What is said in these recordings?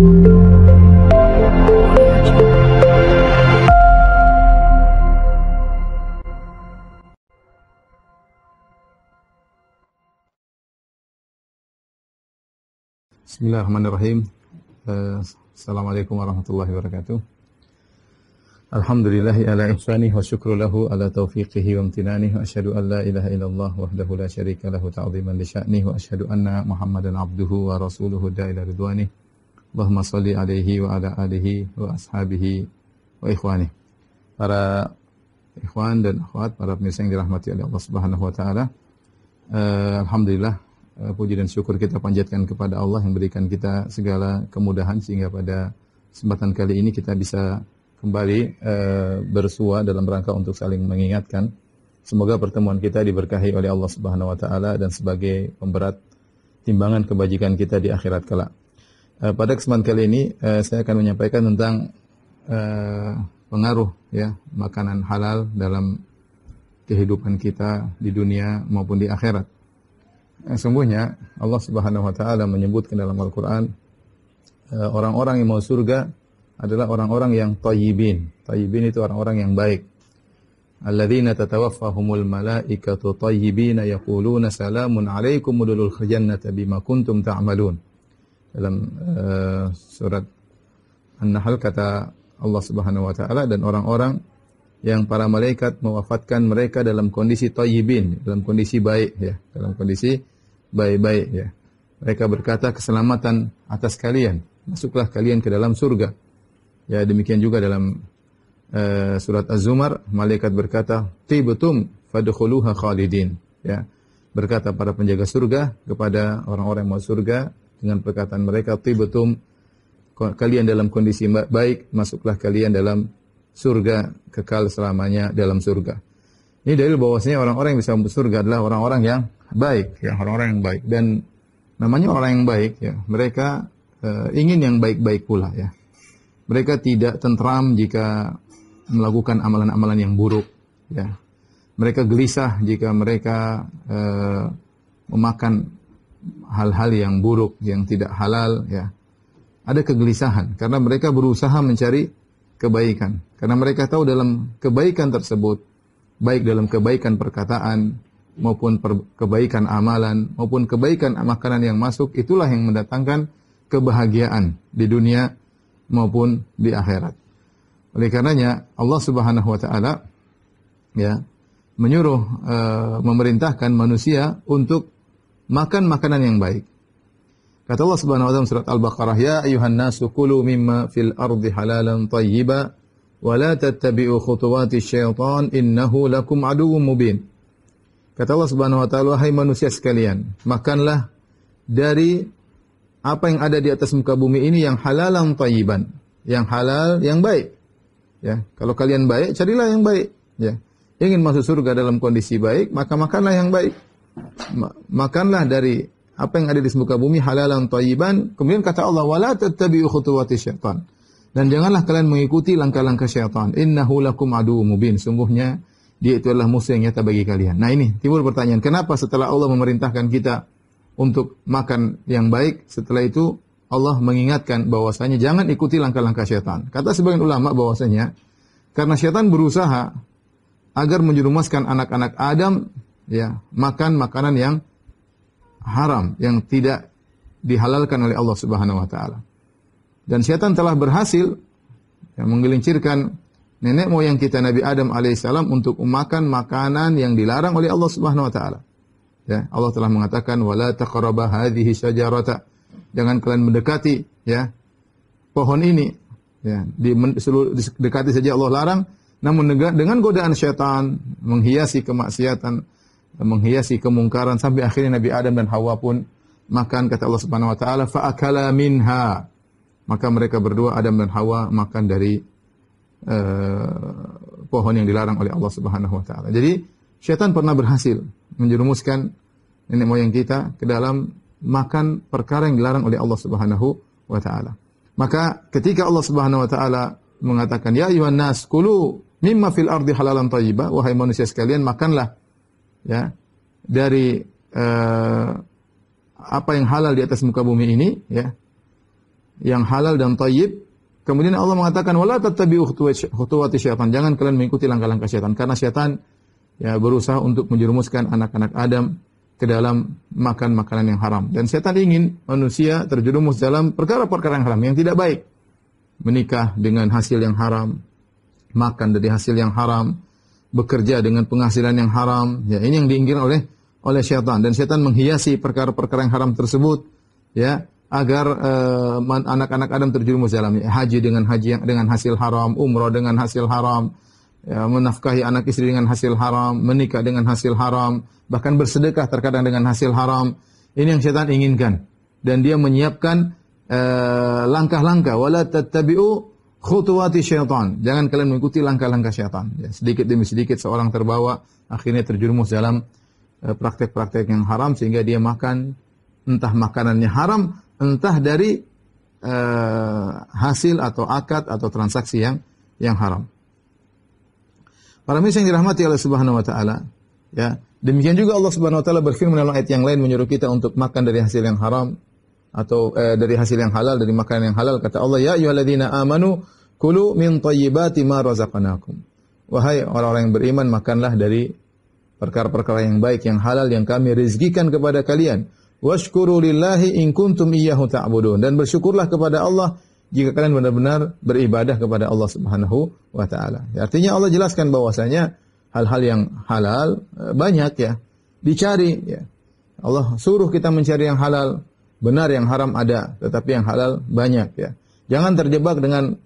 Bismillahirrahmanirrahim. Assalamualaikum warahmatullahi wabarakatuh. Alhamdulillahi ala ihsanih wa syukru lahu ala taufiqihi wa amtinanih wa asyhadu an la ilaha illallah wahdahu la syarika lahu ta'ziman li sya'nih wa asyhadu anna Muhammadan abduhu wa rasuluhu da'ila ridwanih. Allahumma shalli alaihi wa ala alihi wa ashabihi wa ikhwanih. Para ikhwan dan akhwat, para pemirsa yang dirahmati oleh Allah Subhanahu wa taala. Alhamdulillah, puji dan syukur kita panjatkan kepada Allah yang berikan kita segala kemudahan sehingga pada kesempatan kali ini kita bisa kembali bersua dalam rangka untuk saling mengingatkan. Semoga pertemuan kita diberkahi oleh Allah Subhanahu wa taala dan sebagai pemberat timbangan kebajikan kita di akhirat kelak. Pada kesempatan kali ini saya akan menyampaikan tentang pengaruh ya makanan halal dalam kehidupan kita di dunia maupun di akhirat. Sungguhnya Allah Subhanahu wa taala menyebutkan dalam Al-Qur'an orang-orang yang mau surga adalah orang-orang yang thayyibin. Thayyibin itu orang-orang yang baik. Alladzina tatawaffahumul malaikatu thayyibina yaquluna salamun alaikum udkhulul jannata bima kuntum ta'malun. Dalam surat An-Nahl kata Allah Subhanahu wa taala, dan orang-orang yang para malaikat mewafatkan mereka dalam kondisi thayyibin, dalam kondisi baik ya, dalam kondisi baik-baik ya. Mereka berkata, keselamatan atas kalian, masuklah kalian ke dalam surga. Ya, demikian juga dalam surat Az-Zumar, malaikat berkata, tibtum fadkhuluha khalidin. Ya, berkata para penjaga surga kepada orang-orang yang mau surga dengan perkataan mereka, tibtum, kalian dalam kondisi baik, masuklah kalian dalam surga, kekal selamanya dalam surga. Ini dalil bahwasanya orang-orang yang bisa masuk surga adalah orang-orang yang baik, ya, orang-orang yang baik. Dan namanya orang yang baik, ya, mereka ingin yang baik-baik pula, ya. Mereka tidak tentram jika melakukan amalan-amalan yang buruk, ya. Mereka gelisah jika mereka memakan hal-hal yang buruk, yang tidak halal, ya. Ada kegelisahan karena mereka berusaha mencari kebaikan, karena mereka tahu dalam kebaikan tersebut, baik dalam kebaikan perkataan maupun kebaikan amalan maupun kebaikan makanan yang masuk, itulah yang mendatangkan kebahagiaan di dunia maupun di akhirat. Oleh karenanya Allah Subhanahu wa taala ya menyuruh memerintahkan manusia untuk makan makanan yang baik. Kata Allah Subhanahu wa ta'ala surat Al-Baqarah, ya ayuhan nasu kulu mimma fil ardi halalan thayyiba wa la tattabi'u khutuwati syaitan innahu lakum aduwwum mubin. Kata Allah Subhanahu wa ta'ala, hai manusia sekalian, makanlah dari apa yang ada di atas muka bumi ini yang halalan thayyiban, yang halal, yang baik. Ya, kalau kalian baik, carilah yang baik, ya. Ingin masuk surga dalam kondisi baik, maka makanlah yang baik. Makanlah dari apa yang ada di muka bumi halalan thayyiban. Kemudian kata Allah, wala tattabi'u khutuwati syaitan, dan janganlah kalian mengikuti langkah-langkah syaitan, innahu lakum aduwwum mubin, sungguhnya dia itu adalah musuh yang nyata bagi kalian. Nah, ini timbul pertanyaan, kenapa setelah Allah memerintahkan kita untuk makan yang baik, setelah itu Allah mengingatkan bahwasanya jangan ikuti langkah-langkah syaitan? Kata sebagian ulama bahwasanya karena syaitan berusaha agar menjerumuskan anak-anak Adam ya makan makanan yang haram, yang tidak dihalalkan oleh Allah Subhanahu wa taala. Dan syaitan telah berhasil menggelincirkan nenek moyang kita Nabi Adam alaihissalam untuk memakan makanan yang dilarang oleh Allah Subhanahu wa taala. Ya, Allah telah mengatakan wala taqrabu hadhihi syajarata, jangan kalian mendekati ya pohon ini. Ya, dekati saja Allah larang, namun dengan godaan syaitan menghiasi kemaksiatan, menghiasi kemungkaran, sampai akhirnya Nabi Adam dan Hawa pun makan. Kata Allah Subhanahu wa taala, fa akala minha, maka mereka berdua Adam dan Hawa makan dari pohon yang dilarang oleh Allah Subhanahu wa taala. Jadi syaitan pernah berhasil menjerumuskan nenek moyang kita ke dalam makan perkara yang dilarang oleh Allah Subhanahu wa taala. Maka ketika Allah Subhanahu wa taala mengatakan ya ayuhan nas kulu mimma fil ardi halalan thayyiba, wahai manusia sekalian, makanlah ya dari apa yang halal di atas muka bumi ini ya yang halal dan thayyib. Kemudian Allah mengatakan wala tattabi'u khutuwati syaitan. Jangan kalian mengikuti langkah-langkah syaitan, karena syaitan ya berusaha untuk menjerumuskan anak-anak Adam ke dalam makan makanan yang haram. Dan syaitan ingin manusia terjerumus dalam perkara-perkara yang haram, yang tidak baik. Menikah dengan hasil yang haram, makan dari hasil yang haram, bekerja dengan penghasilan yang haram. Ya, ini yang diinginkan oleh syaitan, dan syaitan menghiasi perkara-perkara yang haram tersebut ya, agar anak-anak Adam terjerumus dalamnya. Haji dengan dengan hasil haram, umrah dengan hasil haram, ya, menafkahi anak istri dengan hasil haram, menikah dengan hasil haram, bahkan bersedekah terkadang dengan hasil haram. Ini yang syaitan inginkan, dan dia menyiapkan langkah-langkah. Wala tattabi'u khutuwati syaitan. Jangan kalian mengikuti langkah-langkah syaitan. Ya, sedikit demi sedikit seorang terbawa, akhirnya terjerumus dalam praktek-praktek yang haram, sehingga dia makan entah makanannya haram, entah dari hasil atau akad atau transaksi yang haram. Para muslim yang dirahmati Allah Subhanahu wa taala, ya. Demikian juga Allah Subhanahu wa taala berfirman dalam ayat yang lain, menyuruh kita untuk makan dari hasil yang haram atau dari hasil yang halal, dari makanan yang halal. Kata Allah, "Ya ayyuhalladzina amanu kulu min thayyibati ma razaqnakum." Wahai orang-orang yang beriman, makanlah dari perkara-perkara yang baik, yang halal yang kami rezekikan kepada kalian. Washkuru lillahi in kuntum iyyahu ta'budun. Dan bersyukurlah kepada Allah jika kalian benar-benar beribadah kepada Allah Subhanahu wa taala. Ya, artinya Allah jelaskan bahwasanya hal-hal yang halal banyak ya, dicari ya. Allah suruh kita mencari yang halal, benar yang haram ada, tetapi yang halal banyak ya. Jangan terjebak dengan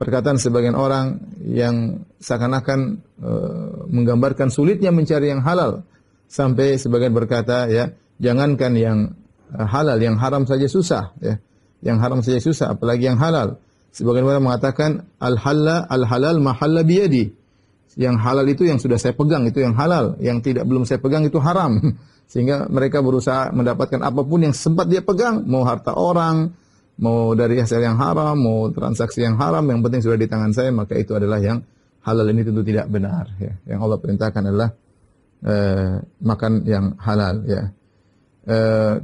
perkataan sebagian orang yang seakan-akan menggambarkan sulitnya mencari yang halal, sampai sebagian berkata ya, jangankan yang halal, yang haram saja susah ya. Yang haram saja susah, apalagi yang halal. Sebagian orang mengatakan al halal mahalla biyadi. Yang halal itu yang sudah saya pegang itu yang halal, yang belum saya pegang itu haram. Sehingga mereka berusaha mendapatkan apapun yang sempat dia pegang, mau harta orang, mau dari hasil yang haram, mau transaksi yang haram, yang penting sudah di tangan saya, maka itu adalah yang halal. Ini tentu tidak benar ya. Yang Allah perintahkan adalah makan yang halal ya.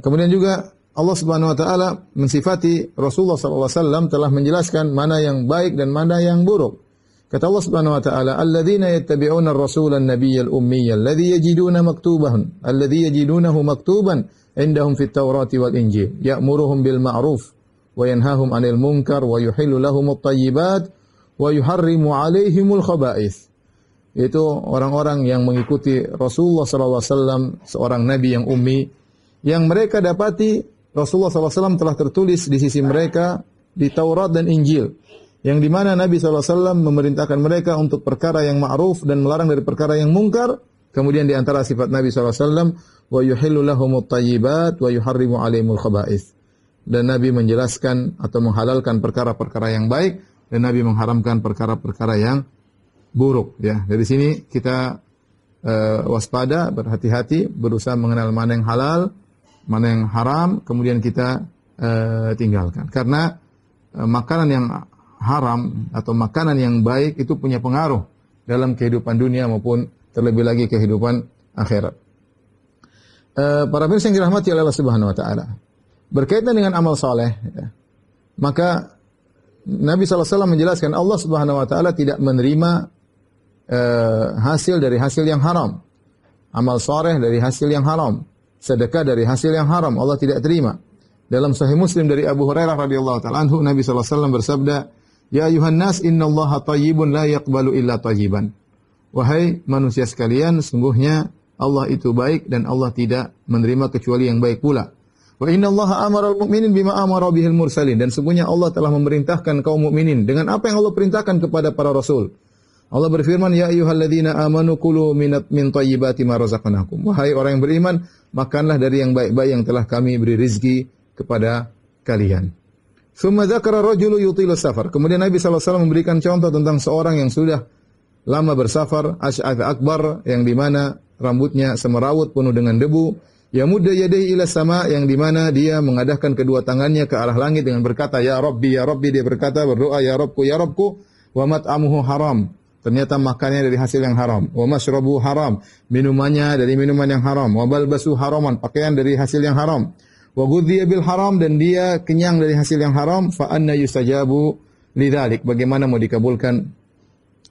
Kemudian juga Allah Subhanahu wa taala mensifati Rasulullah sallallahu alaihi wasallam telah menjelaskan mana yang baik dan mana yang buruk. Kata Allah Subhanahu wa taala, "Alladzina yattabi'una ar-rasula an-nabiyyal ummiyya alladzi yajiduna maktuban, alladzi yajidunahu maktuban indahum fit Taurati wal Injil, ya'muruhum bil ma'ruf wa yanhahum 'anil munkar wa yuhillu lahum at-thayyibat wa yuharrimu 'alaihimul khaba'its." Itu orang-orang yang mengikuti Rasulullah sallallahu alaihi wasallam, seorang nabi yang ummi, yang mereka dapati Rasulullah SAW telah tertulis di sisi mereka di Taurat dan Injil, yang di mana Nabi SAW memerintahkan mereka untuk perkara yang ma'ruf dan melarang dari perkara yang mungkar. Kemudian di antara sifat Nabi SAW, wa yuhillu lahumut thayyibat wa yuharrimu alaihimul khaba'its. Dan Nabi menjelaskan atau menghalalkan perkara-perkara yang baik, dan Nabi mengharamkan perkara-perkara yang buruk ya. Dari sini kita waspada, berhati-hati, berusaha mengenal mana yang halal, mana yang haram, kemudian kita tinggalkan. Karena makanan yang haram atau makanan yang baik itu punya pengaruh dalam kehidupan dunia maupun terlebih lagi kehidupan akhirat. Para pemirsa yang dirahmati oleh Allah Subhanahu wa taala, berkaitan dengan amal saleh ya, maka Nabi sallallahu alaihi wasallam menjelaskan Allah Subhanahu wa taala tidak menerima hasil dari hasil yang haram. Amal saleh dari hasil yang haram, sedekah dari hasil yang haram Allah tidak terima. Dalam Sahih Muslim dari Abu Hurairah radhiyallahu taala anhu, Nabi sallallahu alaihi wasallam bersabda, "Ya ayuhan nas, innallaha thayyibun la yaqbalu illa thayyiban." Wahai manusia sekalian, sungguhnya Allah itu baik dan Allah tidak menerima kecuali yang baik pula. "Wa innallaha amara al-mu'minin bima amara bihil mursalin." Dan sungguhnya Allah telah memerintahkan kaum mukminin dengan apa yang Allah perintahkan kepada para rasul. Allah berfirman, "Ya ayyuhalladzina amanu kulu min thayyibati ma razaqnakum." Wahai orang yang beriman, makanlah dari yang baik-baik yang telah kami beri rizki kepada kalian. Tsumma dzakara rajulu yutilu safar. Kemudian Nabi sallallahu alaihi wasallam memberikan contoh tentang seorang yang sudah lama bersafar, asy'ath akbar, yang di mana rambutnya semerawut penuh dengan debu, yamuddu yadayhi ila sama, yang di mana dia mengadakan kedua tangannya ke arah langit dengan berkata, "Ya Rabbi, ya Rabbi." Dia berkata, berdoa, "Ya Rabbku, ya Rabbku." Wa mat'amuhu haram. Ternyata makannya dari hasil yang haram. Wa mashrabu haram. Minumannya dari minuman yang haram. Wa balbasu haraman. Pakaian dari hasil yang haram. wa ghudhiya bil haram, dan dia kenyang dari hasil yang haram, fa anna yustajabu lidzalik, bagaimana mau dikabulkan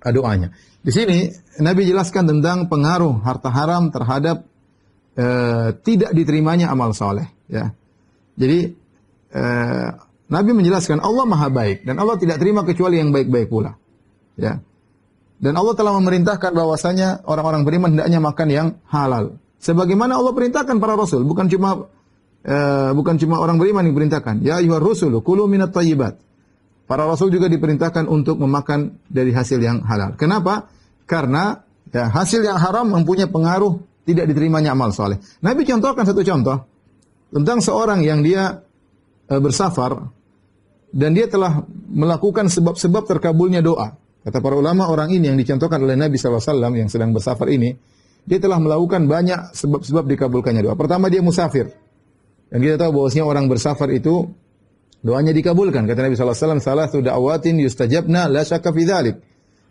doanya. Di sini Nabi jelaskan tentang pengaruh harta haram terhadap tidak diterimanya amal soleh, ya. Jadi Nabi menjelaskan Allah Maha Baik dan Allah tidak terima kecuali yang baik-baik pula, ya. Dan Allah telah memerintahkan bahwasanya orang-orang beriman hendaknya makan yang halal. Sebagaimana Allah perintahkan para rasul, bukan cuma orang beriman yang diperintahkan. Ya ayyuhar rusulu kulu minat thayyibat. Para rasul juga diperintahkan untuk memakan dari hasil yang halal. Kenapa? Karena ya, hasil yang haram mempunyai pengaruh tidak diterimanya amal soleh. Nabi contohkan satu contoh tentang seorang yang dia bersafar dan dia telah melakukan sebab-sebab terkabulnya doa. Kata para ulama, orang ini yang dicontohkan oleh Nabi SAW yang sedang bersafar ini, dia telah melakukan banyak sebab-sebab dikabulkannya doa. Pertama, dia musafir. Dan kita tahu bahwasanya orang bersafar itu doanya dikabulkan. Kata Nabi SAW, salatu da'awatin yustajabna la syakka fi dzalik,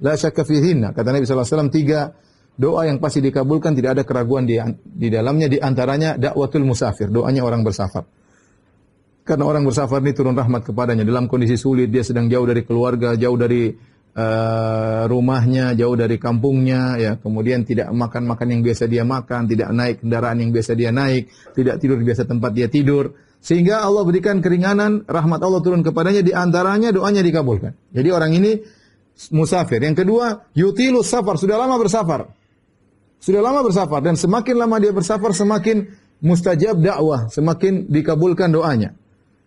la syakka fihinna. Kata Nabi SAW, 3 doa yang pasti dikabulkan, tidak ada keraguan di dalamnya. Di antaranya dakwatul musafir, doanya orang bersafar. Karena orang bersafar ini turun rahmat kepadanya. Dalam kondisi sulit, dia sedang jauh dari keluarga, jauh dari rumahnya, jauh dari kampungnya, ya, kemudian tidak makan yang biasa dia makan, tidak naik kendaraan yang biasa dia naik, tidak tidur di biasa tempat dia tidur, sehingga Allah berikan keringanan, rahmat Allah turun kepadanya, di antaranya doanya dikabulkan. Jadi orang ini musafir. Yang kedua, yutilu safar, sudah lama bersafar, dan semakin lama dia bersafar semakin mustajab dakwah, semakin dikabulkan doanya.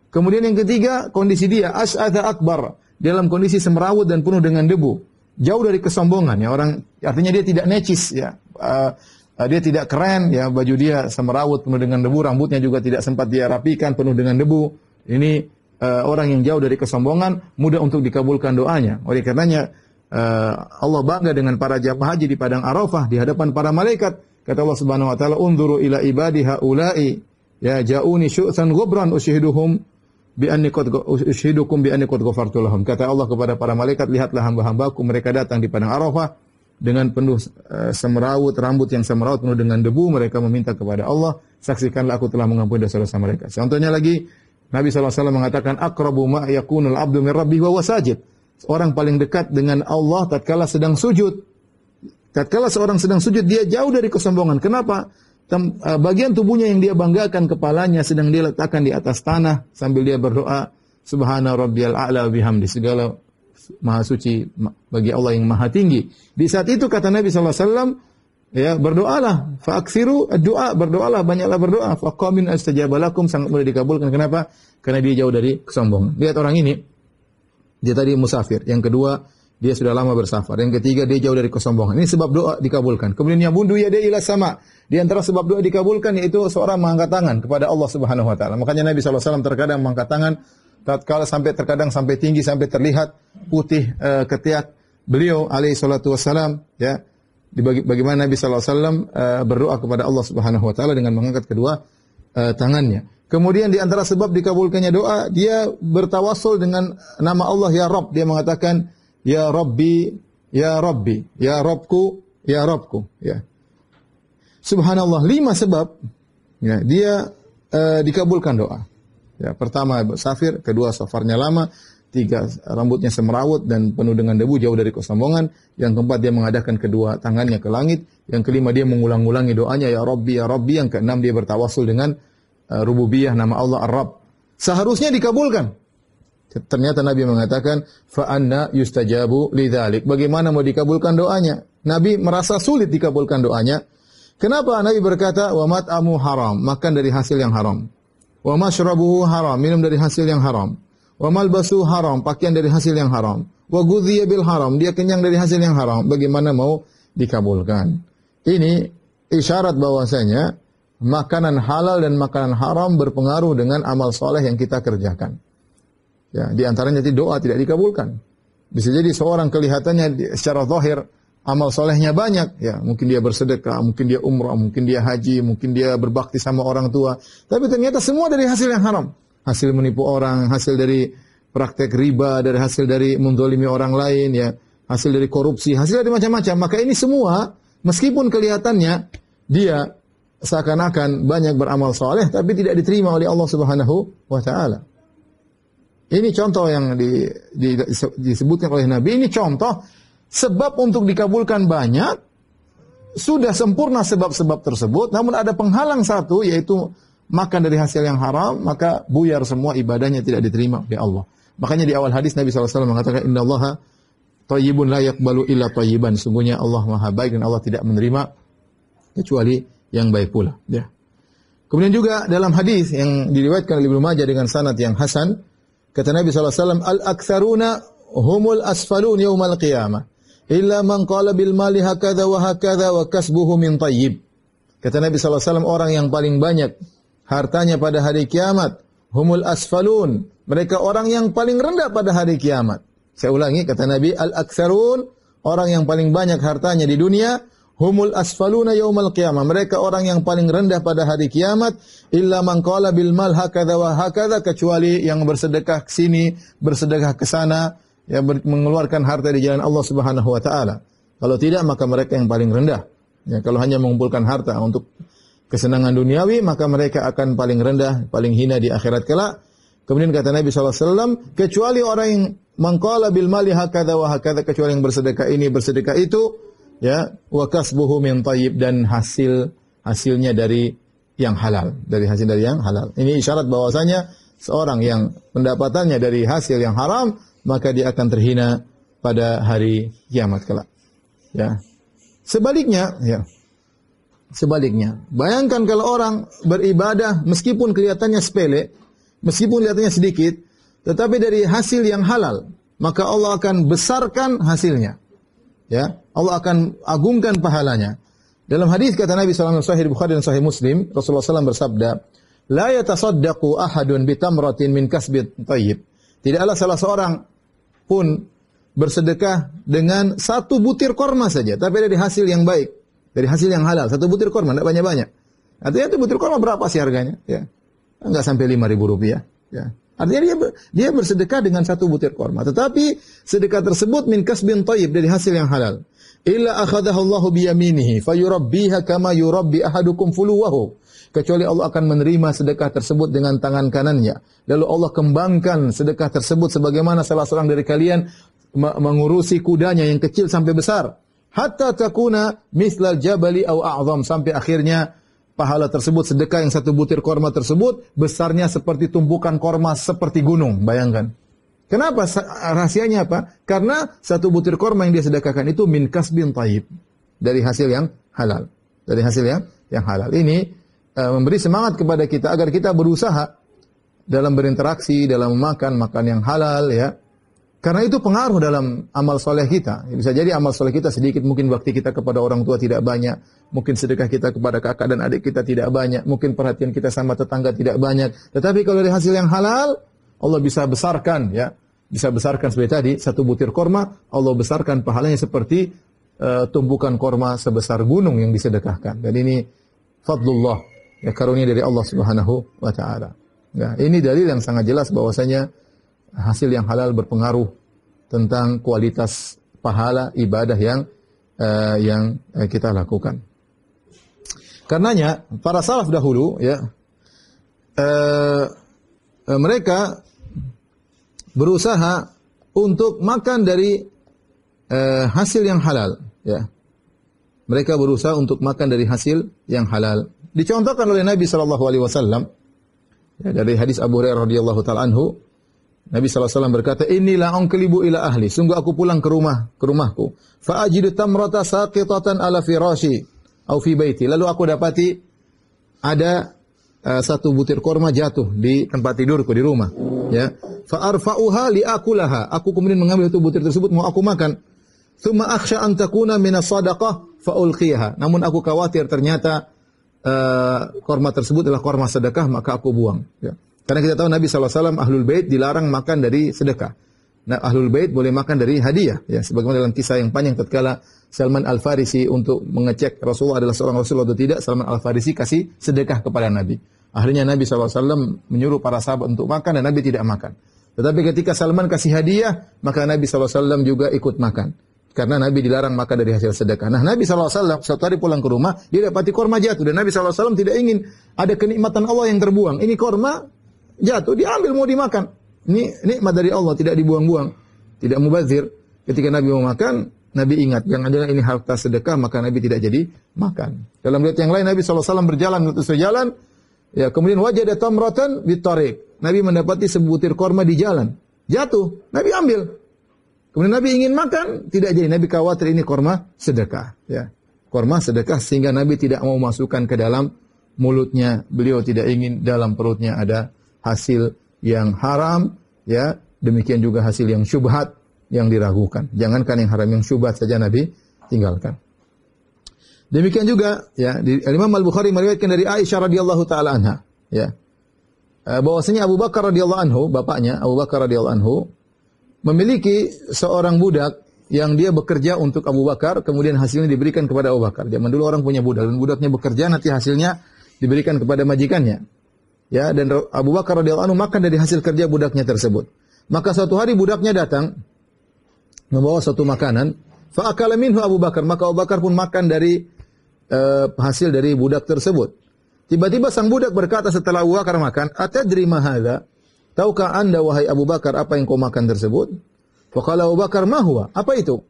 Kemudian yang ketiga, kondisi dia as'adha akbar, dalam kondisi semrawut dan penuh dengan debu, jauh dari kesombongan, ya, orang, artinya dia tidak necis, ya, dia tidak keren, ya, baju dia semrawut penuh dengan debu, rambutnya juga tidak sempat dia rapikan, penuh dengan debu. Ini orang yang jauh dari kesombongan, mudah untuk dikabulkan doanya. Oleh karenanya Allah bangga dengan para jamaah haji di Padang Arafah di hadapan para malaikat. Kata Allah Subhanahu wa taala, "Unzuru ila ibadi haula'i ya ja'uni syu'san ghubran ushiduhum bi anniqad ushidukum bi anniqad ghafartu lahum." Kata Allah kepada para malaikat, lihatlah hamba-hambaku, mereka datang di Padang Arafah dengan penuh semrawut, rambut yang semrawut penuh dengan debu, mereka meminta kepada Allah, saksikanlah aku telah mengampuni dosa-dosa mereka. Contohnya lagi, Nabi SAW mengatakan, aqrabu ma yakunul abdu min rabbih wa huwa sajid, orang paling dekat dengan Allah tatkala sedang sujud. Tatkala seorang sedang sujud, dia jauh dari kesombongan. Kenapa? Bagian tubuhnya yang dia banggakan, kepalanya sedang dia letakkan di atas tanah sambil dia berdoa, subhana rabbiyal a'la bihamdi, segala maha suci bagi Allah yang maha tinggi. Di saat itu kata Nabi SAW, ya, berdoalah, fa'aksiru ad-du'a, berdoalah, banyaklah berdoa, faqamin astajaba lakum, sangat mudah dikabulkan. Kenapa? Karena dia jauh dari kesombongan. Lihat orang ini, dia tadi musafir, yang kedua dia sudah lama bersafar, yang ketiga dia jauh dari kesombongan. Ini sebab doa dikabulkan. Kemudian yang bundu ya dia ila sama. Di antara sebab doa dikabulkan yaitu seorang mengangkat tangan kepada Allah Subhanahu wa taala. Makanya Nabi sallallahu alaihi wasallam terkadang mengangkat tangan tatkala sampai tinggi, sampai terlihat putih ketiak beliau alaihi salatu wasallam, ya. Bagaimana Nabi sallallahu alaihi wasallam berdoa kepada Allah Subhanahu wa taala dengan mengangkat kedua tangannya. Kemudian di antara sebab dikabulkannya doa, dia bertawassul dengan nama Allah ya Rabb. Dia mengatakan, ya Rabbi, ya Rabbi, ya Rabbku, ya Rabbku, ya. Subhanallah, 5 sebab, ya, dia dikabulkan doa. Ya, pertama bersafir, kedua safarnya lama, 3 rambutnya semrawut dan penuh dengan debu, jauh dari kesombongan, yang keempat dia mengadahkan kedua tangannya ke langit, yang kelima dia mengulang-ulangi doanya ya Rabbi, ya Rabbi, yang keenam dia bertawassul dengan rububiyah, nama Allah Ar-Rabb. Seharusnya dikabulkan. Ternyata Nabi mengatakan, fa anna yustajabu lidzalik. Bagaimana mau dikabulkan doanya? Nabi merasa sulit dikabulkan doanya. Kenapa? Nabi berkata, wa mat'amu haram, makan dari hasil yang haram. Wa mashrabuhu haram, minum dari hasil yang haram. Wa malbasuhu haram, pakaian dari hasil yang haram. Wa ghudhiya bil haram, dia kenyang dari hasil yang haram. Bagaimana mau dikabulkan? Ini isyarat bahwasanya makanan halal dan makanan haram berpengaruh dengan amal soleh yang kita kerjakan. Ya, di antaranya tadi doa tidak dikabulkan. Bisa jadi seorang kelihatannya secara zahir amal solehnya banyak, ya, mungkin dia bersedekah, mungkin dia umrah, mungkin dia haji, mungkin dia berbakti sama orang tua, tapi ternyata semua dari hasil yang haram. Hasil menipu orang, hasil dari praktek riba, dari hasil dari menzalimi orang lain, ya, hasil dari korupsi, hasil dari macam-macam. Maka ini semua meskipun kelihatannya dia seakan-akan banyak beramal soleh tapi tidak diterima oleh Allah Subhanahu wa Ta'ala. Ini contoh yang disebutkan oleh Nabi. Ini contoh sebab untuk dikabulkan banyak, sudah sempurna sebab-sebab tersebut, namun ada penghalang satu, yaitu makan dari hasil yang haram, maka buyar semua ibadahnya, tidak diterima oleh Allah. Makanya di awal hadis Nabi SAW mengatakan, Inna allaha tayyibun la yakbalu illa tayyiban. Sungguhnya Allah maha baik dan Allah tidak menerima kecuali yang baik pula. Ya. Kemudian juga dalam hadis yang diriwayatkan oleh Ibn Majah dengan sanad yang hasan, kata Nabi SAW, Al-aktharuna humul asfalun yawmal qiyamah, illa man qala bil mali hakadha wa kasbuhu min tayyib. Kata Nabi SAW, orang yang paling banyak hartanya pada hari kiamat, humul asfalun, mereka orang yang paling rendah pada hari kiamat. Saya ulangi, kata Nabi, Al-aktharun, orang yang paling banyak hartanya di dunia, humul asfaluna yawmal qiyamah, mereka orang yang paling rendah pada hari kiamat, illa man qala bil mal hakadha wa hakadha, kecuali yang bersedekah ke sini, bersedekah ke sana, yang mengeluarkan harta di jalan Allah Subhanahu wa Ta'ala. Kalau tidak, maka mereka yang paling rendah. Ya, kalau hanya mengumpulkan harta untuk kesenangan duniawi, maka mereka akan paling rendah, paling hina di akhirat kelak. Kemudian kata Nabi SAW, kecuali orang yang man qala bil mali hakadha wa hakadha, kecuali yang bersedekah ini, bersedekah itu, ya, wa kasbuhu min thayyib, dan hasilnya dari yang halal, Ini isyarat bahwasanya seorang yang pendapatannya dari hasil yang haram, maka dia akan terhina pada hari kiamat kelak. Ya. Sebaliknya, bayangkan kalau orang beribadah meskipun kelihatannya sepele, meskipun kelihatannya sedikit, tetapi dari hasil yang halal, maka Allah akan besarkan hasilnya. Ya, Allah akan agungkan pahalanya. Dalam hadis kata Nabi SAW, Sahih Bukhari dan Sahih Muslim, Rasulullah SAW bersabda, La yatasaddaqu ahadun bitamratin min kasbit tayyib. Tidaklah salah seorang pun bersedekah dengan satu butir korma saja, tapi dari hasil yang baik, dari hasil yang halal. Satu butir korma, tidak banyak-banyak. Artinya itu butir korma berapa sih harganya? Ya, enggak sampai 5.000 rupiah. Ya. Artinya dia bersedekah dengan satu butir korma, tetapi sedekah tersebut min kasbin thayyib, dari hasil yang halal. Illa akhadahu Allahu biyaminihi fayurabbiha kama yurabbi ahadukum fuluwahu. Kecuali Allah akan menerima sedekah tersebut dengan tangan kanannya, lalu Allah kembangkan sedekah tersebut sebagaimana salah seorang dari kalian mengurusi kudanya yang kecil sampai besar. Hatta takuna mislal jabali aw a'zam, sampai akhirnya pahala tersebut, sedekah yang satu butir korma tersebut, besarnya seperti tumpukan korma, seperti gunung. Bayangkan. Kenapa? Rahasianya apa? Karena satu butir korma yang dia sedekahkan itu min kasbin thayyib, dari hasil yang halal. Dari hasil yang halal. Ini memberi semangat kepada kita agar kita berusaha dalam berinteraksi, dalam memakan, makan yang halal, ya. Karena itu pengaruh dalam amal soleh kita. Bisa jadi amal soleh kita sedikit, mungkin bakti kita kepada orang tua tidak banyak, mungkin sedekah kita kepada kakak dan adik kita tidak banyak, mungkin perhatian kita sama tetangga tidak banyak. Tetapi kalau dari hasil yang halal, Allah bisa besarkan, ya, bisa besarkan seperti tadi, satu butir korma, Allah besarkan pahalanya seperti tumpukan korma sebesar gunung yang disedekahkan. Dan ini fadlullah, ya, karunia dari Allah Subhanahu wa Ta'ala. Nah, ini dalil yang sangat jelas bahwasanya hasil yang halal berpengaruh tentang kualitas pahala ibadah yang kita lakukan. Karenanya para salaf dahulu, ya, mereka berusaha untuk makan dari hasil yang halal. Ya, mereka berusaha untuk makan dari hasil yang halal. Dicontohkan oleh Nabi SAW, ya, dari hadis Abu Hurairah radhiyallahu taala anhu. Nabi SAW berkata, Inilah angkelibu ila ahli, sungguh aku pulang ke rumahku. Fa'ajidu tamrata saqitatan ala firashi, au fi baiti. Lalu aku dapati ada satu butir korma jatuh di tempat tidurku di rumah. Ya. Fa'arfa'uha li'akulaha. Aku kemudian mengambil satu butir tersebut, mau aku makan. Thumma akhsha an takuna minas sadaqah fa'ulqiha. Namun aku khawatir ternyata korma tersebut adalah korma sedekah, maka aku buang. Ya. Karena kita tahu Nabi SAW, Ahlul Bait dilarang makan dari sedekah. Nah, Ahlul Bait boleh makan dari hadiah. Ya, sebagaimana dalam kisah yang panjang tatkala Salman Al Farisi untuk mengecek Rasulullah adalah seorang Rasul atau tidak, Salman Al Farisi kasih sedekah kepada Nabi. Akhirnya Nabi SAW menyuruh para sahabat untuk makan dan Nabi tidak makan. Tetapi ketika Salman kasih hadiah, maka Nabi SAW juga ikut makan. Karena Nabi dilarang maka dari hasil sedekah. Nah, Nabi SAW suatu hari pulang ke rumah, dia dapati korma jatuh. Dan Nabi SAW tidak ingin ada kenikmatan Allah yang terbuang. Ini korma jatuh, diambil mau dimakan. Ini nikmat dari Allah, tidak dibuang-buang. Tidak mubazir. Ketika Nabi mau makan, Nabi ingat, jangan-jangan ini harta sedekah, maka Nabi tidak jadi makan. Dalam riwayat yang lain, Nabi SAW berjalan, menuju jalan. Ya, kemudian wajada tamratan bitarik. Nabi mendapati sebutir korma di jalan. Jatuh, Nabi ambil. Kemudian Nabi ingin makan, tidak jadi. Nabi khawatir ini korma sedekah. Ya. Korma sedekah sehingga Nabi tidak mau masukkan ke dalam mulutnya. Beliau tidak ingin dalam perutnya ada hasil yang haram. Ya. Demikian juga hasil yang syubhat yang diragukan. Jangankan yang haram, yang syubhat saja Nabi tinggalkan. Demikian juga, ya, Imam Al-Bukhari meriwayatkan dari Aisyah radhiyallahu taala anha. Ya. Bahwasanya Abu Bakar radhiyallahu anhu, bapaknya Abu Bakar radhiyallahu anhu, memiliki seorang budak yang dia bekerja untuk Abu Bakar, kemudian hasilnya diberikan kepada Abu Bakar. Zaman dulu orang punya budak, dan budaknya bekerja, nanti hasilnya diberikan kepada majikannya. Ya, dan Abu Bakar radhiyallahu anhu makan dari hasil kerja budaknya tersebut. Maka suatu hari budaknya datang membawa suatu makanan, fa akala minhu Abu Bakar, maka Abu Bakar pun makan dari hasil dari budak tersebut. Tiba-tiba sang budak berkata setelah Abu Bakar makan, "Atadri ma hadza?" Tahukah anda wahai Abu Bakar apa yang kau makan tersebut? Faqala Abu Bakar ma huwa? Apa itu?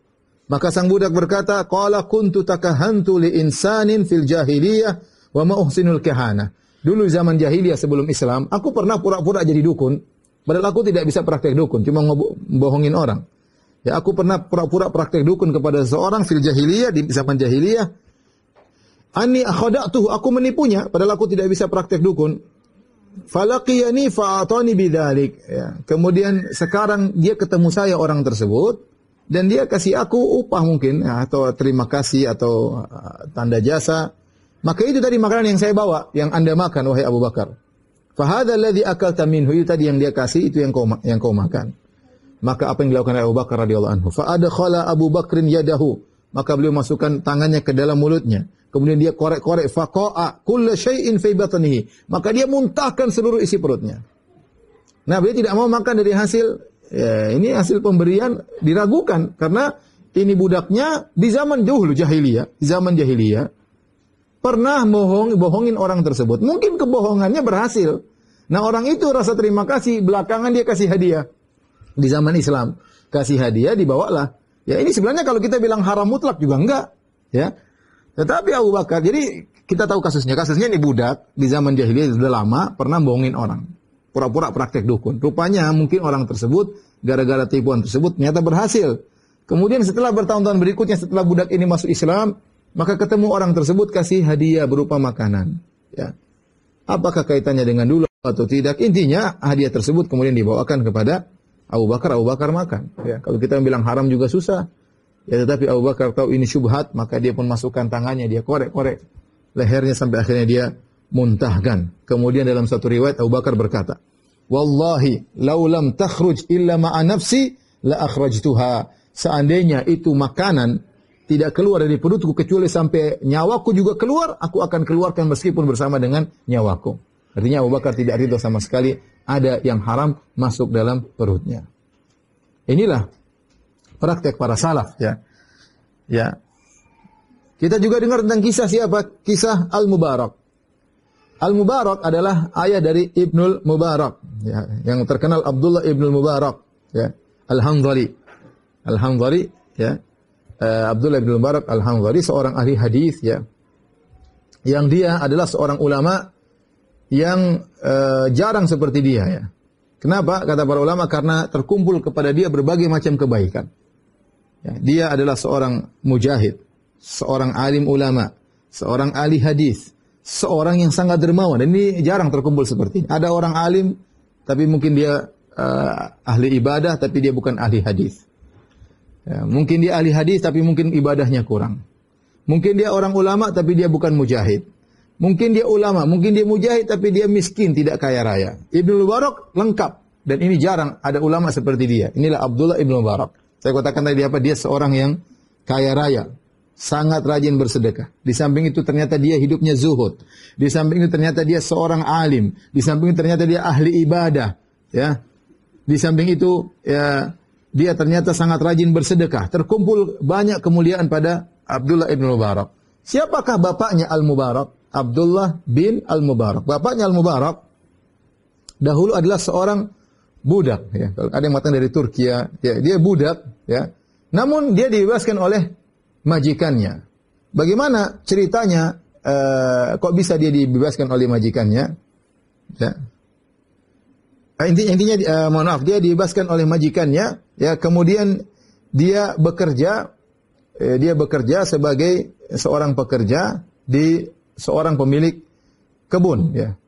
Maka sang budak berkata, qala kuntu takahantu li insanin fil jahiliyah wa ma uhsinul kahana. Dulu zaman jahiliyah sebelum Islam, aku pernah pura-pura jadi dukun, padahal aku tidak bisa praktek dukun, cuma bohongin orang. Ya, aku pernah pura-pura praktek dukun kepada seorang fil jahiliyah di zaman jahiliyah. Anni akhada'tuhu, aku menipunya, padahal aku tidak bisa praktek dukun. Falaqiyani fa'atani bidzalik, ya. Kemudian sekarang dia ketemu saya orang tersebut dan dia kasih aku upah mungkin, ya, atau terima kasih atau tanda jasa. Maka itu tadi makanan yang saya bawa yang anda makan wahai Abu Bakar. Fa hadzal ladzi akalta minhu, tadi yang dia kasih itu yang kau makan. Maka apa yang dilakukan oleh Abu Bakar radhiyallahu anhu? Fa adkhala Abu Bakrin yadahu, maka beliau masukkan tangannya ke dalam mulutnya. Kemudian dia korek-korek, faqa'a kullu syai'in fi batnihi, maka dia muntahkan seluruh isi perutnya. Nah, beliau tidak mau makan dari hasil, ya, ini hasil pemberian diragukan karena ini budaknya di zaman dahulu jahiliyah, zaman jahiliyah pernah bohongin orang tersebut. Mungkin kebohongannya berhasil. Nah, orang itu rasa terima kasih, belakangan dia kasih hadiah. Di zaman Islam kasih hadiah dibawalah. Ya, ini sebenarnya kalau kita bilang haram mutlak juga enggak, ya. Tetapi Abu Bakar, jadi kita tahu kasusnya ini budak di zaman jahiliyah sudah lama pernah bohongin orang, pura-pura praktek dukun. Rupanya mungkin orang tersebut gara-gara tipuan tersebut ternyata berhasil. Kemudian setelah bertahun-tahun berikutnya setelah budak ini masuk Islam, maka ketemu orang tersebut kasih hadiah berupa makanan. Ya. Apakah kaitannya dengan dulu atau tidak? Intinya hadiah tersebut kemudian dibawakan kepada Abu Bakar makan. Ya. Kalau kita bilang haram juga susah. Ya, tetapi Abu Bakar tahu ini syubhat, maka dia pun masukkan tangannya, dia korek-korek lehernya sampai akhirnya dia muntahkan. Kemudian dalam satu riwayat Abu Bakar berkata, "Wallahi law lam takhruj illa ma'a nafsi la akhrajtuha." Seandainya itu makanan tidak keluar dari perutku kecuali sampai nyawaku juga keluar, aku akan keluarkan meskipun bersama dengan nyawaku. Artinya Abu Bakar tidak ridho sama sekali ada yang haram masuk dalam perutnya. Inilah praktek para salaf, ya. Ya. Kita juga dengar tentang kisah siapa? Kisah Al-Mubarak. Al-Mubarak adalah ayah dari Ibnul Mubarak, ya, yang terkenal Abdullah Ibn Mubarak, ya. Al-Hanzali, ya. Abdullah Ibn Mubarak Al-Hanzali seorang ahli hadis, ya. Yang dia adalah seorang ulama yang jarang seperti dia, ya. Kenapa? Kata para ulama karena terkumpul kepada dia berbagai macam kebaikan. Ya, dia adalah seorang mujahid, seorang alim ulama, seorang ahli hadis, seorang yang sangat dermawan. Dan ini jarang terkumpul seperti ini. Ada orang alim, tapi mungkin dia ahli ibadah, tapi dia bukan ahli hadis. Ya, mungkin dia ahli hadis, tapi mungkin ibadahnya kurang. Mungkin dia orang ulama, tapi dia bukan mujahid. Mungkin dia ulama, mungkin dia mujahid, tapi dia miskin, tidak kaya raya. Ibnul Mubarak lengkap. Dan ini jarang ada ulama seperti dia. Inilah Abdullah Ibn Mubarak. Saya katakan tadi apa? Dia seorang yang kaya raya, sangat rajin bersedekah. Di samping itu ternyata dia hidupnya zuhud. Di samping itu ternyata dia seorang alim. Di samping itu ternyata dia ahli ibadah. Ya. Di samping itu ya, dia ternyata sangat rajin bersedekah. Terkumpul banyak kemuliaan pada Abdullah Ibn Mubarak. Siapakah bapaknya Al-Mubarak? Abdullah bin Al-Mubarak. Bapaknya Al-Mubarak dahulu adalah seorang budak. Ya. Ada yang datang dari Turki, ya. Dia budak. Ya. Namun dia dibebaskan oleh majikannya. Bagaimana ceritanya? Kok bisa dia dibebaskan oleh majikannya? Ya. Intinya, dia dibebaskan oleh majikannya, ya, kemudian dia bekerja sebagai seorang pekerja di seorang pemilik kebun, ya.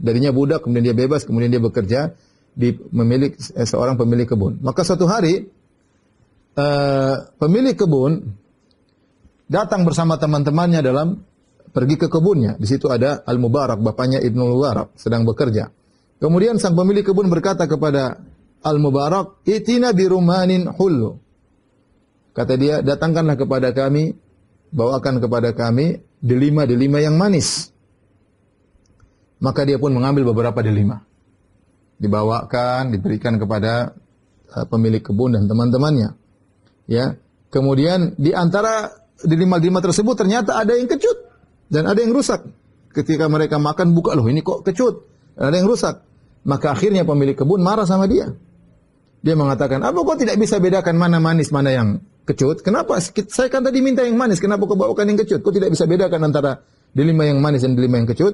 Darinya budak, kemudian dia bebas, kemudian dia bekerja di seorang pemilik kebun. Maka suatu hari pemilik kebun datang bersama teman-temannya pergi ke kebunnya. Di situ ada Al-Mubarak, bapaknya Ibnul Mubarak, sedang bekerja. Kemudian sang pemilik kebun berkata kepada Al-Mubarak, "Itina bi rumanin hullu." Kata dia, "Datangkanlah kepada kami, bawakan kepada kami delima-delima yang manis." Maka dia pun mengambil beberapa delima. Dibawakan, diberikan kepada pemilik kebun dan teman-temannya. Ya. Kemudian di antara delima-delima tersebut ternyata ada yang kecut dan ada yang rusak. Ketika mereka makan, buka, "Loh, ini kok kecut?" Ada yang rusak. Maka akhirnya pemilik kebun marah sama dia. Dia mengatakan, "Apa kau tidak bisa bedakan mana manis, mana yang kecut? Kenapa? Saya kan tadi minta yang manis, kenapa kau bawakan yang kecut? Kau tidak bisa bedakan antara delima yang manis dan delima yang kecut?"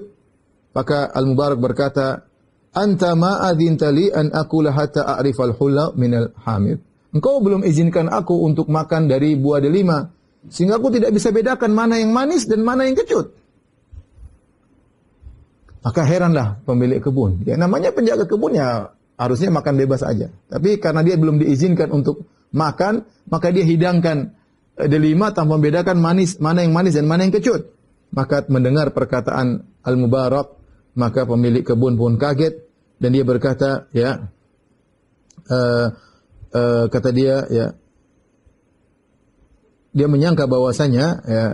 Maka Al-Mubarak berkata, "Anta ma'adhinta li an akula hatta a'rifal hulla minal hamid." Engkau belum izinkan aku untuk makan dari buah delima, sehingga aku tidak bisa bedakan mana yang manis dan mana yang kecut. Maka heranlah pemilik kebun. Ya, namanya penjaga kebun, ya harusnya makan bebas aja. Tapi karena dia belum diizinkan untuk makan, maka dia hidangkan delima tanpa membedakan mana yang manis dan mana yang kecut. Maka mendengar perkataan Al-Mubarak, maka pemilik kebun pun kaget dan dia berkata, ya, kata dia, ya, dia menyangka bahwasanya, ya,